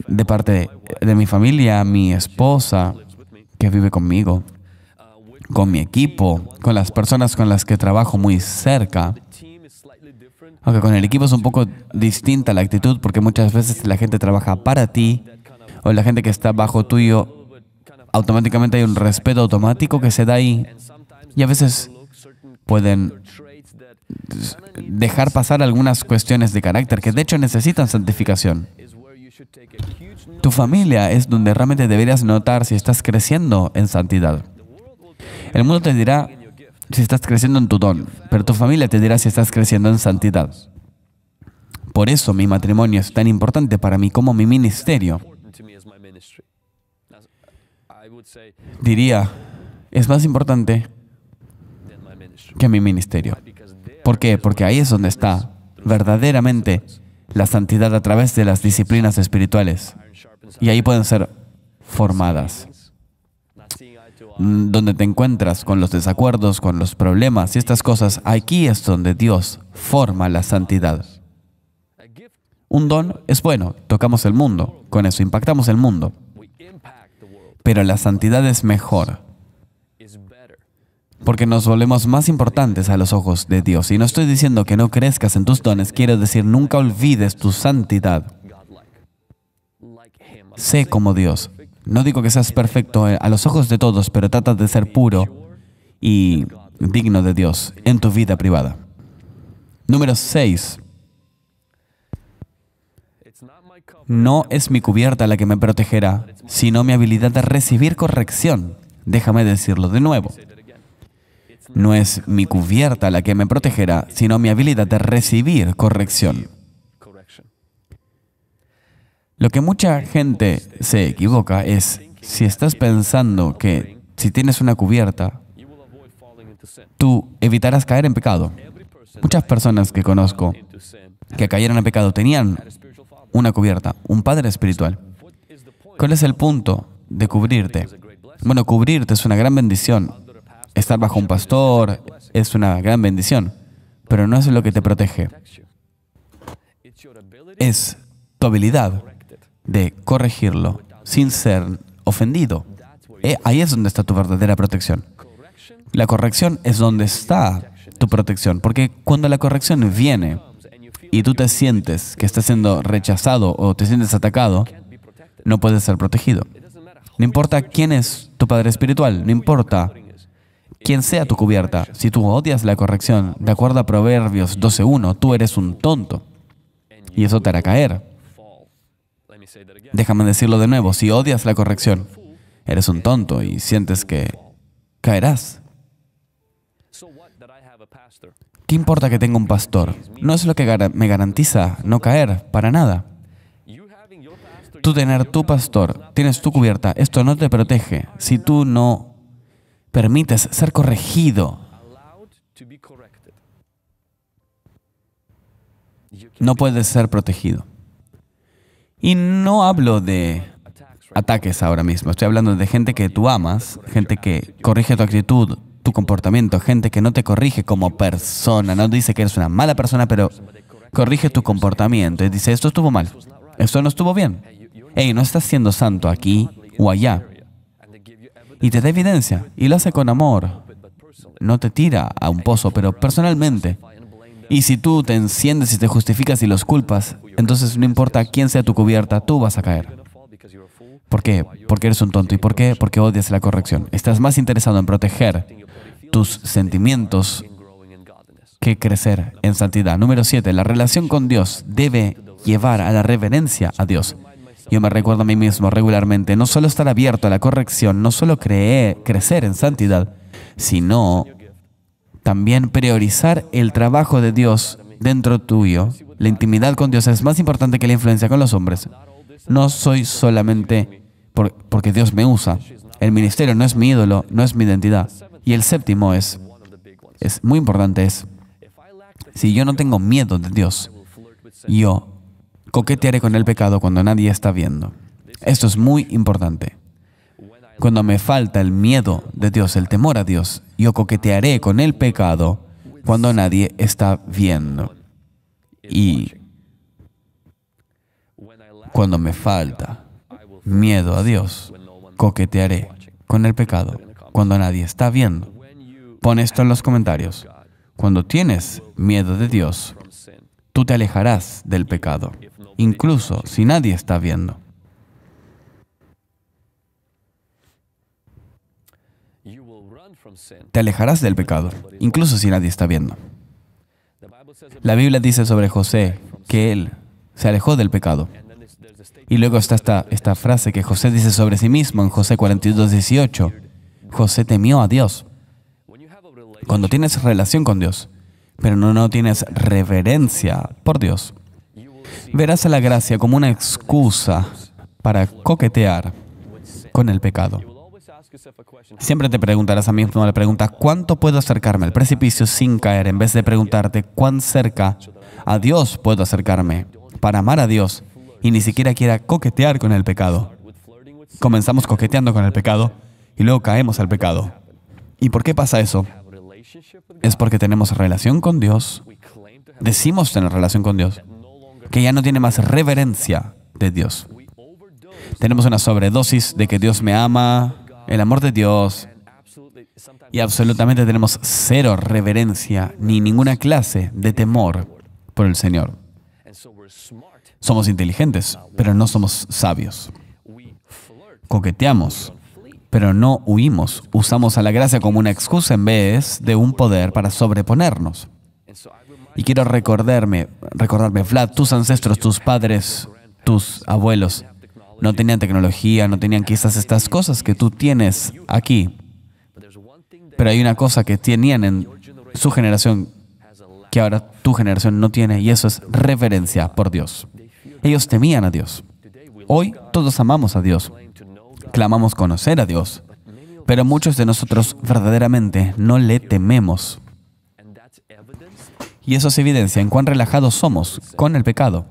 de parte de mi familia, mi esposa que vive conmigo, con mi equipo, con las personas con las que trabajo muy cerca. Aunque con el equipo es un poco distinta la actitud, porque muchas veces la gente trabaja para ti, o la gente que está bajo tuyo, automáticamente hay un respeto automático que se da ahí, y a veces pueden dejar pasar algunas cuestiones de carácter que de hecho necesitan santificación. Tu familia es donde realmente deberías notar si estás creciendo en santidad. El mundo te dirá si estás creciendo en tu don, pero tu familia te dirá si estás creciendo en santidad. Por eso mi matrimonio es tan importante para mí como mi ministerio. Diría, es más importante que mi ministerio. ¿Por qué? Porque ahí es donde está verdaderamente la santidad a través de las disciplinas espirituales. Y ahí pueden ser formadas. Donde te encuentras con los desacuerdos, con los problemas y estas cosas, aquí es donde Dios forma la santidad. Un don es bueno, tocamos el mundo, con eso impactamos el mundo. Pero la santidad es mejor, porque nos volvemos más importantes a los ojos de Dios. Y no estoy diciendo que no crezcas en tus dones, quiero decir, nunca olvides tu santidad. Sé como Dios. No digo que seas perfecto a los ojos de todos, pero trata de ser puro y digno de Dios en tu vida privada. Número 6. No es mi cubierta la que me protegerá, sino mi habilidad de recibir corrección. Déjame decirlo de nuevo. No es mi cubierta la que me protegerá, sino mi habilidad de recibir corrección. Lo que mucha gente se equivoca es, si estás pensando que si tienes una cubierta, tú evitarás caer en pecado. Muchas personas que conozco que cayeron en pecado tenían una cubierta, un padre espiritual. ¿Cuál es el punto de cubrirte? Bueno, cubrirte es una gran bendición. Estar bajo un pastor es una gran bendición, pero no es lo que te protege. Es tu habilidad de corregirlo sin ser ofendido. Ahí es donde está tu verdadera protección. La corrección es donde está tu protección, porque cuando la corrección viene y tú te sientes que estás siendo rechazado o te sientes atacado, no puedes ser protegido. No importa quién es tu padre espiritual, no importa quién sea tu cubierta. Si tú odias la corrección, de acuerdo a Proverbios 12:1, tú eres un tonto y eso te hará caer. Déjame decirlo de nuevo, si odias la corrección, eres un tonto y sientes que caerás. ¿Qué importa que tenga un pastor? No es lo que me garantiza no caer, para nada. Tú tener tu pastor, tienes tu cubierta, esto no te protege si tú no permites ser corregido. No puedes ser protegido. Y no hablo de ataques ahora mismo. Estoy hablando de gente que tú amas, gente que corrige tu actitud, tu comportamiento, gente que no te corrige como persona. No dice que eres una mala persona, pero corrige tu comportamiento. Y dice, esto estuvo mal, esto no estuvo bien. Hey, no estás siendo santo aquí o allá. Y te da evidencia, y lo hace con amor. No te tira a un pozo, pero personalmente. Y si tú te enciendes y te justificas y los culpas, entonces no importa quién sea tu cubierta, tú vas a caer. ¿Por qué? Porque eres un tonto. ¿Y por qué? Porque odias la corrección. Estás más interesado en proteger tus sentimientos que crecer en santidad. Número 7. La relación con Dios debe llevar a la reverencia a Dios. Yo me recuerdo a mí mismo regularmente, no solo estar abierto a la corrección, no solo crecer en santidad, sino también priorizar el trabajo de Dios dentro tuyo. La intimidad con Dios es más importante que la influencia con los hombres. No soy solamente porque Dios me usa. El ministerio no es mi ídolo, no es mi identidad. Y el séptimo es muy importante, es si yo no tengo miedo de Dios, yo coquetearé con el pecado cuando nadie está viendo. Esto es muy importante. Cuando me falta el miedo de Dios, el temor a Dios, yo coquetearé con el pecado cuando nadie está viendo. Y cuando me falta miedo a Dios, coquetearé con el pecado cuando nadie está viendo. Pon esto en los comentarios. Cuando tienes miedo de Dios, tú te alejarás del pecado, incluso si nadie está viendo. Te alejarás del pecado, incluso si nadie está viendo. La Biblia dice sobre José que él se alejó del pecado. Y luego está esta frase que José dice sobre sí mismo en José 42:18. José temió a Dios. Cuando tienes relación con Dios, pero no tienes reverencia por Dios, verás a la gracia como una excusa para coquetear con el pecado. Siempre te preguntarás a mí mismo la pregunta, ¿cuánto puedo acercarme al precipicio sin caer? En vez de preguntarte, ¿cuán cerca a Dios puedo acercarme para amar a Dios? Y ni siquiera quiera coquetear con el pecado. Comenzamos coqueteando con el pecado y luego caemos al pecado. ¿Y por qué pasa eso? Es porque tenemos relación con Dios, decimos tener relación con Dios, que ya no tiene más reverencia de Dios. Tenemos una sobredosis de que Dios me ama, el amor de Dios, y absolutamente tenemos cero reverencia ni ninguna clase de temor por el Señor. Somos inteligentes, pero no somos sabios. Coqueteamos, pero no huimos. Usamos a la gracia como una excusa en vez de un poder para sobreponernos. Y quiero recordarme, Vlad, tus ancestros, tus padres, tus abuelos, no tenían tecnología, no tenían quizás estas cosas que tú tienes aquí. Pero hay una cosa que tenían en su generación que ahora tu generación no tiene, y eso es reverencia por Dios. Ellos temían a Dios. Hoy todos amamos a Dios. Clamamos conocer a Dios, pero muchos de nosotros verdaderamente no le tememos. Y eso es evidencia en cuán relajados somos con el pecado.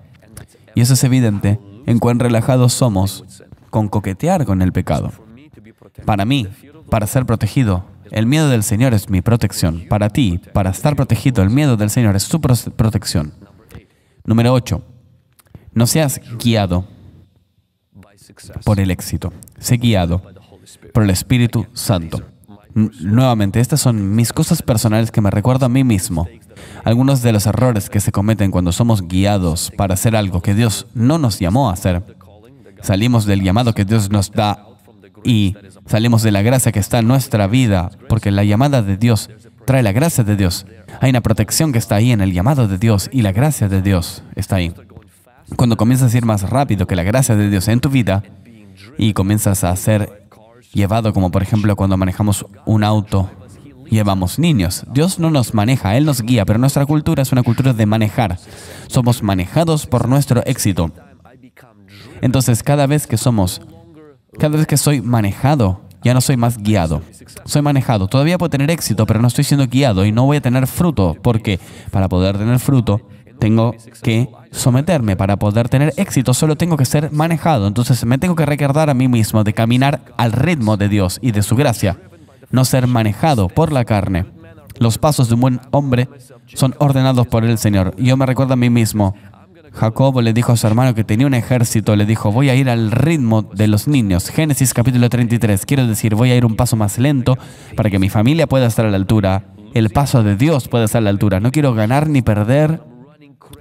Y eso es evidente en cuán relajados somos con coquetear con el pecado. Para mí, para ser protegido, el miedo del Señor es mi protección. Para ti, para estar protegido, el miedo del Señor es tu protección. Número 8. No seas guiado por el éxito. Sé guiado por el Espíritu Santo. Nuevamente, estas son mis cosas personales que me recuerdo a mí mismo. Algunos de los errores que se cometen cuando somos guiados para hacer algo que Dios no nos llamó a hacer. Salimos del llamado que Dios nos da y salimos de la gracia que está en nuestra vida, porque la llamada de Dios trae la gracia de Dios. Hay una protección que está ahí en el llamado de Dios y la gracia de Dios está ahí. Cuando comienzas a ir más rápido que la gracia de Dios en tu vida y comienzas a ser llevado, como por ejemplo cuando manejamos un auto, llevamos niños. Dios no nos maneja, Él nos guía, pero nuestra cultura es una cultura de manejar. Somos manejados por nuestro éxito. Entonces, cada vez que soy manejado, ya no soy más guiado. Soy manejado. Todavía puedo tener éxito, pero no estoy siendo guiado y no voy a tener fruto, porque para poder tener fruto, tengo que someterme. Para poder tener éxito, solo tengo que ser manejado. Entonces, me tengo que recordar a mí mismo de caminar al ritmo de Dios y de su gracia. No ser manejado por la carne. Los pasos de un buen hombre son ordenados por el Señor. Yo me recuerdo a mí mismo. Jacobo le dijo a su hermano que tenía un ejército, le dijo, voy a ir al ritmo de los niños. Génesis capítulo 33, quiero decir, voy a ir un paso más lento para que mi familia pueda estar a la altura. El paso de Dios puede estar a la altura. No quiero ganar ni perder,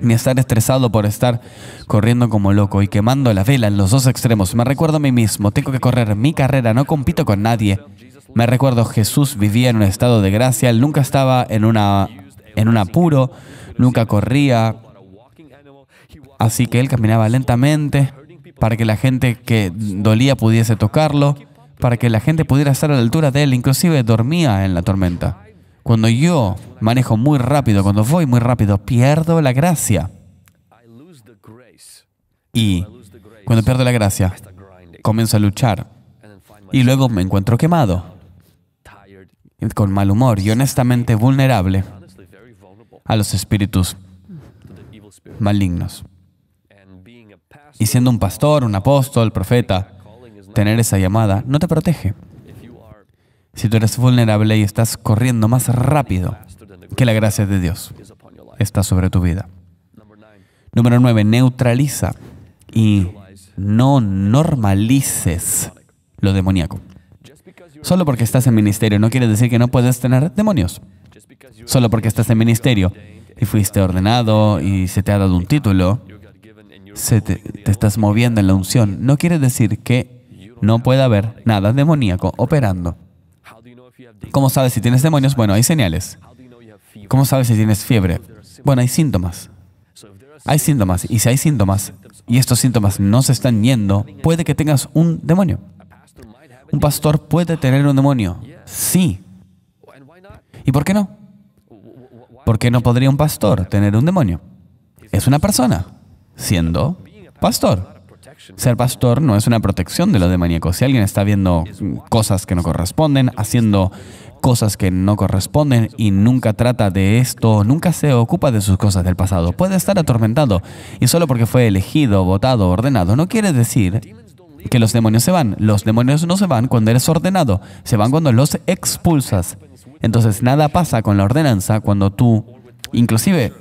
ni estar estresado por estar corriendo como loco y quemando la vela en los dos extremos. Me recuerdo a mí mismo, tengo que correr mi carrera, no compito con nadie. Me recuerdo, Jesús vivía en un estado de gracia, Él nunca estaba en un apuro, nunca corría. Así que Él caminaba lentamente para que la gente que dolía pudiese tocarlo, para que la gente pudiera estar a la altura de Él. Inclusive dormía en la tormenta. Cuando yo manejo muy rápido, cuando voy muy rápido, pierdo la gracia. Y cuando pierdo la gracia, comienzo a luchar. Y luego me encuentro quemado. con mal humor y honestamente vulnerable a los espíritus malignos. Y siendo un pastor, un apóstol, profeta, tener esa llamada no te protege. Si tú eres vulnerable y estás corriendo más rápido que la gracia de Dios está sobre tu vida. Número 9, neutraliza y no normalices lo demoníaco. Solo porque estás en ministerio no quiere decir que no puedes tener demonios. Solo porque estás en ministerio y fuiste ordenado y se te ha dado un título, te estás moviendo en la unción, no quiere decir que no pueda haber nada demoníaco operando. ¿Cómo sabes si tienes demonios? Bueno, hay señales. ¿Cómo sabes si tienes fiebre? Bueno, hay síntomas. Hay síntomas, y si hay síntomas, y estos síntomas no se están yendo, puede que tengas un demonio. Un pastor puede tener un demonio. Sí. ¿Y por qué no? ¿Por qué no podría un pastor tener un demonio? Es una persona, siendo pastor. Ser pastor no es una protección de lo demoníaco. Si alguien está viendo cosas que no corresponden, haciendo cosas que no corresponden y nunca trata de esto, nunca se ocupa de sus cosas del pasado, puede estar atormentado. Y solo porque fue elegido, votado, ordenado, no quiere decir que los demonios se van. Los demonios no se van cuando eres ordenado, se van cuando los expulsas. Entonces, nada pasa con la ordenanza cuando tú, inclusive,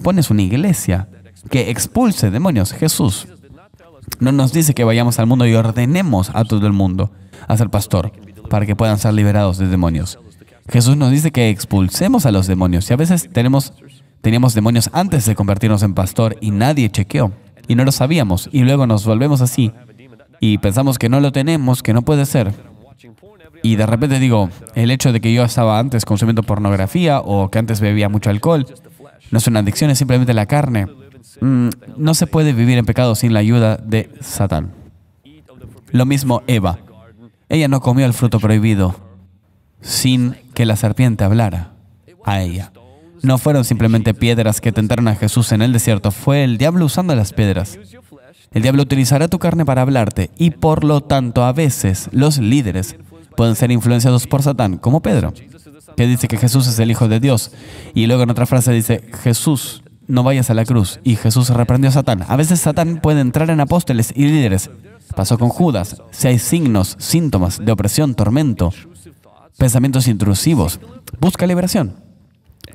pones una iglesia que expulse demonios. Jesús no nos dice que vayamos al mundo y ordenemos a todo el mundo a ser pastor para que puedan ser liberados de demonios. Jesús nos dice que expulsemos a los demonios. Y a veces teníamos demonios antes de convertirnos en pastor y nadie chequeó. Y no lo sabíamos. Y luego nos volvemos así. Y pensamos que no lo tenemos, que no puede ser. Y de repente digo, el hecho de que yo estaba antes consumiendo pornografía o que antes bebía mucho alcohol, no es una adicción, es simplemente la carne. No se puede vivir en pecado sin la ayuda de Satán. Lo mismo Eva. Ella no comió el fruto prohibido sin que la serpiente hablara a ella. No fueron simplemente piedras que tentaron a Jesús en el desierto. Fue el diablo usando las piedras. El diablo utilizará tu carne para hablarte y, por lo tanto, a veces los líderes pueden ser influenciados por Satán, como Pedro, que dice que Jesús es el Hijo de Dios. Y luego en otra frase dice, Jesús, no vayas a la cruz. Y Jesús reprendió a Satán. A veces Satán puede entrar en apóstoles y líderes. Pasó con Judas. Si hay signos, síntomas de opresión, tormento, pensamientos intrusivos, busca liberación.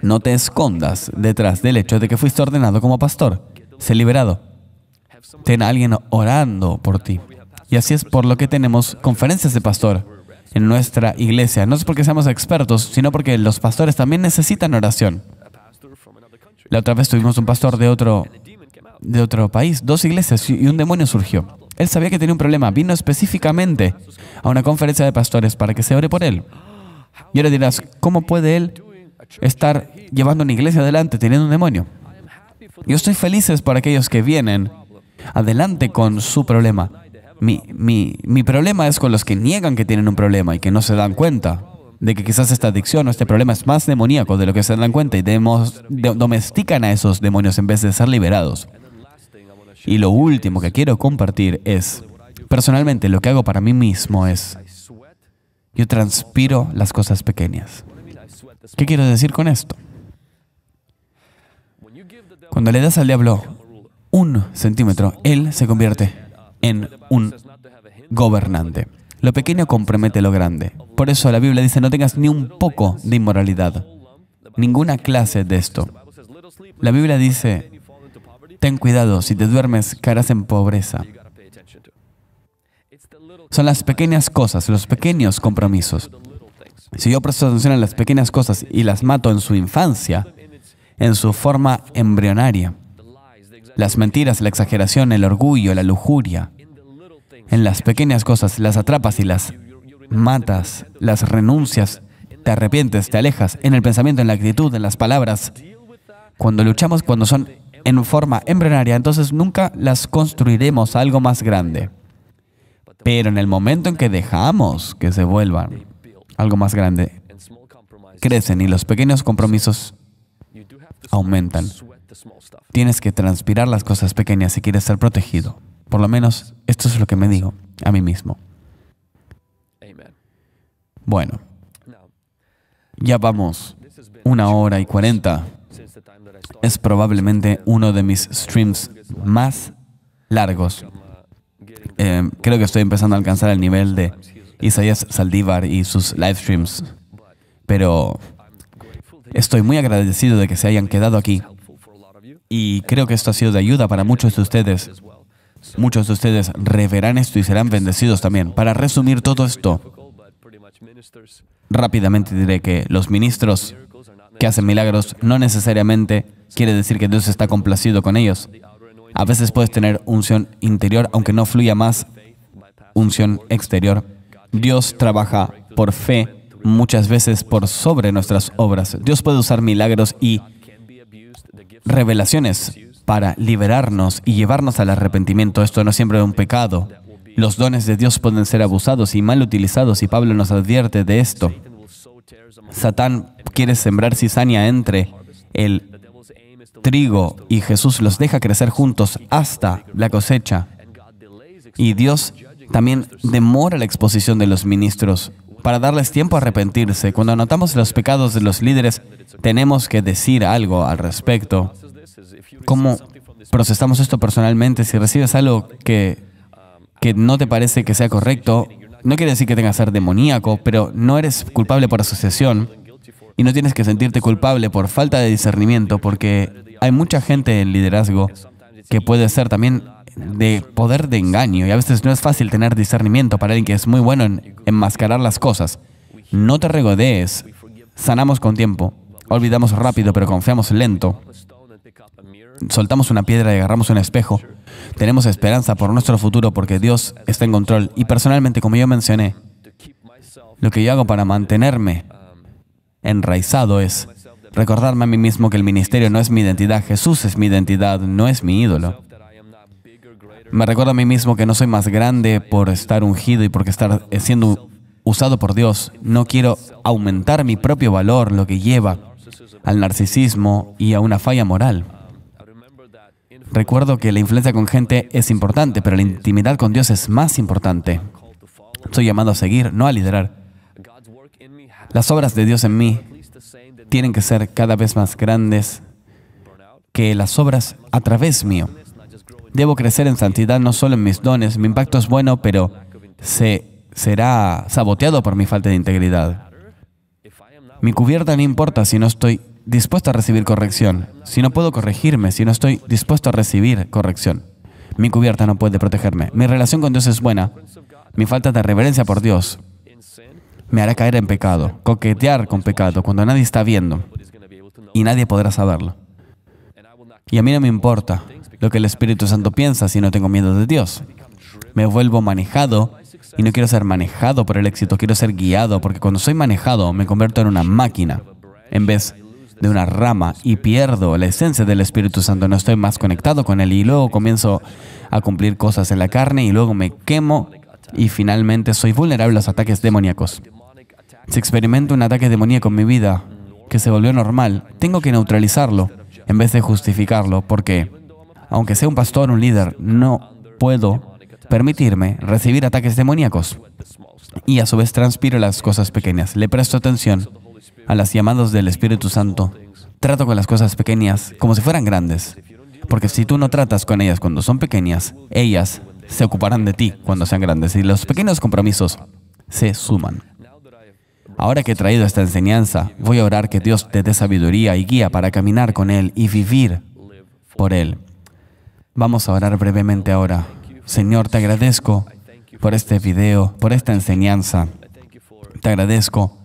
No te escondas detrás del hecho de que fuiste ordenado como pastor. Sé liberado. Ten a alguien orando por ti. Y así es por lo que tenemos conferencias de pastor en nuestra iglesia. No es porque seamos expertos, sino porque los pastores también necesitan oración. La otra vez tuvimos un pastor de otro país, dos iglesias, y un demonio surgió. Él sabía que tenía un problema. Vino específicamente a una conferencia de pastores para que se ore por él. Y ahora dirás, ¿cómo puede él estar llevando una iglesia adelante teniendo un demonio? Yo estoy feliz por aquellos que vienen adelante con su problema. Mi problema es con los que niegan que tienen un problema y que no se dan cuenta de que quizás esta adicción o este problema es más demoníaco de lo que se dan cuenta y domestican a esos demonios en vez de ser liberados. Y lo último que quiero compartir es, personalmente, lo que hago para mí mismo es, yo transpiro las cosas pequeñas. ¿Qué quiero decir con esto? Cuando le das al diablo un centímetro, él se convierte en un gobernante. Lo pequeño compromete lo grande. Por eso la Biblia dice, no tengas ni un poco de inmoralidad. Ninguna clase de esto. La Biblia dice, ten cuidado, si te duermes, caerás en pobreza. Son las pequeñas cosas, los pequeños compromisos. Si yo presto atención a las pequeñas cosas y las mato en su infancia, en su forma embrionaria, las mentiras, la exageración, el orgullo, la lujuria. En las pequeñas cosas las atrapas y las matas, las renuncias, te arrepientes, te alejas, en el pensamiento, en la actitud, en las palabras. Cuando luchamos, cuando son en forma embrionaria, entonces nunca las construiremos a algo más grande. Pero en el momento en que dejamos que se vuelvan algo más grande, crecen y los pequeños compromisos aumentan. Tienes que transpirar las cosas pequeñas si quieres ser protegido. Por lo menos, esto es lo que me digo a mí mismo. Bueno, Ya vamos, 1 hora y 40. Es probablemente uno de mis streams más largos. Creo que estoy empezando a alcanzar el nivel de Isaías Saldívar y sus live streams. Pero estoy muy agradecido de que se hayan quedado aquí. Y creo que esto ha sido de ayuda para muchos de ustedes. Muchos de ustedes reverán esto y serán bendecidos también. Para resumir todo esto, rápidamente diré que los ministros que hacen milagros no necesariamente quiere decir que Dios está complacido con ellos. A veces puedes tener unción interior, aunque no fluya más unción exterior. Dios trabaja por fe, muchas veces por sobre nuestras obras. Dios puede usar milagros y revelaciones para liberarnos y llevarnos al arrepentimiento. Esto no es siempre un pecado. Los dones de Dios pueden ser abusados y mal utilizados, y Pablo nos advierte de esto. Satán quiere sembrar cizaña entre el trigo y Jesús los deja crecer juntos hasta la cosecha. Y Dios también demora la exposición de los ministros para darles tiempo a arrepentirse. Cuando notamos los pecados de los líderes, tenemos que decir algo al respecto. ¿Cómo procesamos esto personalmente? Si recibes algo que no te parece que sea correcto, no quiere decir que tengas que ser demoníaco, pero no eres culpable por asociación y no tienes que sentirte culpable por falta de discernimiento, porque hay mucha gente en liderazgo que puede ser también de poder de engaño, y a veces no es fácil tener discernimiento para alguien que es muy bueno en enmascarar las cosas. No te regodees. Sanamos con tiempo. Olvidamos rápido, pero confiamos lento. Soltamos una piedra y agarramos un espejo. Tenemos esperanza por nuestro futuro porque Dios está en control. Y personalmente, como yo mencioné, lo que yo hago para mantenerme enraizado es recordarme a mí mismo que el ministerio no es mi identidad. Jesús es mi identidad, no es mi ídolo. Me recuerdo a mí mismo que no soy más grande por estar ungido y porque estar siendo usado por Dios. No quiero aumentar mi propio valor, lo que lleva al narcisismo y a una falla moral. Recuerdo que la influencia con gente es importante, pero la intimidad con Dios es más importante. Soy llamado a seguir, no a liderar. Las obras de Dios en mí tienen que ser cada vez más grandes que las obras a través mío. Debo crecer en santidad, no solo en mis dones. Mi impacto es bueno, pero será saboteado por mi falta de integridad. Mi cubierta no importa si no estoy dispuesto a recibir corrección. Si no puedo corregirme, si no estoy dispuesto a recibir corrección, mi cubierta no puede protegerme. Mi relación con Dios es buena. Mi falta de reverencia por Dios me hará caer en pecado, coquetear con pecado cuando nadie está viendo y nadie podrá saberlo. Y a mí no me importa lo que el Espíritu Santo piensa si no tengo miedo de Dios. Me vuelvo manejado y no quiero ser manejado por el éxito, quiero ser guiado, porque cuando soy manejado me convierto en una máquina en vez de una rama y pierdo la esencia del Espíritu Santo. No estoy más conectado con Él y luego comienzo a cumplir cosas en la carne y luego me quemo y finalmente soy vulnerable a los ataques demoníacos. Si experimento un ataque demoníaco en mi vida que se volvió normal, tengo que neutralizarlo en vez de justificarlo, porque aunque sea un pastor, un líder, no puedo permitirme recibir ataques demoníacos y a su vez transpiro las cosas pequeñas. Le presto atención a las llamadas del Espíritu Santo. Trato con las cosas pequeñas como si fueran grandes, porque si tú no tratas con ellas cuando son pequeñas, ellas se ocuparán de ti cuando sean grandes, y los pequeños compromisos se suman. Ahora que he traído esta enseñanza, voy a orar que Dios te dé sabiduría y guía para caminar con Él y vivir por Él. Vamos a orar brevemente ahora. Señor, te agradezco por este video, por esta enseñanza. Te agradezco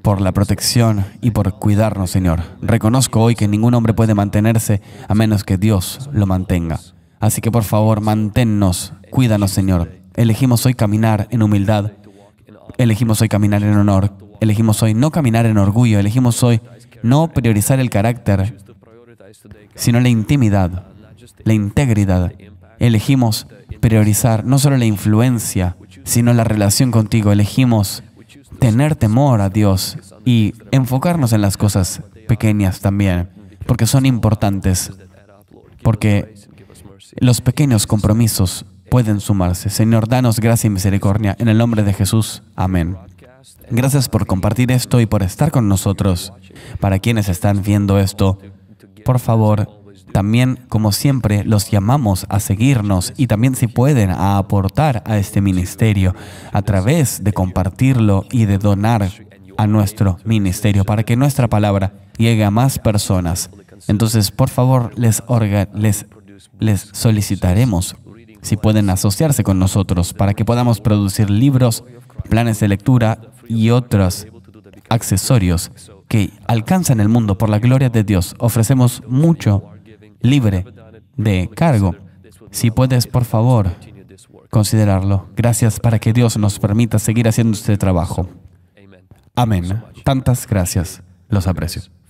por la protección y por cuidarnos, Señor. Reconozco hoy que ningún hombre puede mantenerse a menos que Dios lo mantenga. Así que, por favor, manténnos, cuídanos, Señor. Elegimos hoy caminar en humildad. Elegimos hoy caminar en honor. Elegimos hoy no caminar en orgullo. Elegimos hoy no priorizar el carácter, sino la intimidad, la integridad. Elegimos priorizar no solo la influencia, sino la relación contigo. Elegimos tener temor a Dios y enfocarnos en las cosas pequeñas también, porque son importantes, porque los pequeños compromisos pueden sumarse. Señor, danos gracia y misericordia. En el nombre de Jesús. Amén. Gracias por compartir esto y por estar con nosotros. Para quienes están viendo esto, por favor, también, como siempre, los llamamos a seguirnos y también, si pueden, a aportar a este ministerio a través de compartirlo y de donar a nuestro ministerio para que nuestra palabra llegue a más personas. Entonces, por favor, les solicitaremos si pueden asociarse con nosotros para que podamos producir libros, planes de lectura y otros accesorios que alcanzan el mundo por la gloria de Dios. Ofrecemos mucho libre de cargo. Si puedes, por favor, considerarlo. Gracias para que Dios nos permita seguir haciendo este trabajo. Amén. Tantas gracias. Los aprecio.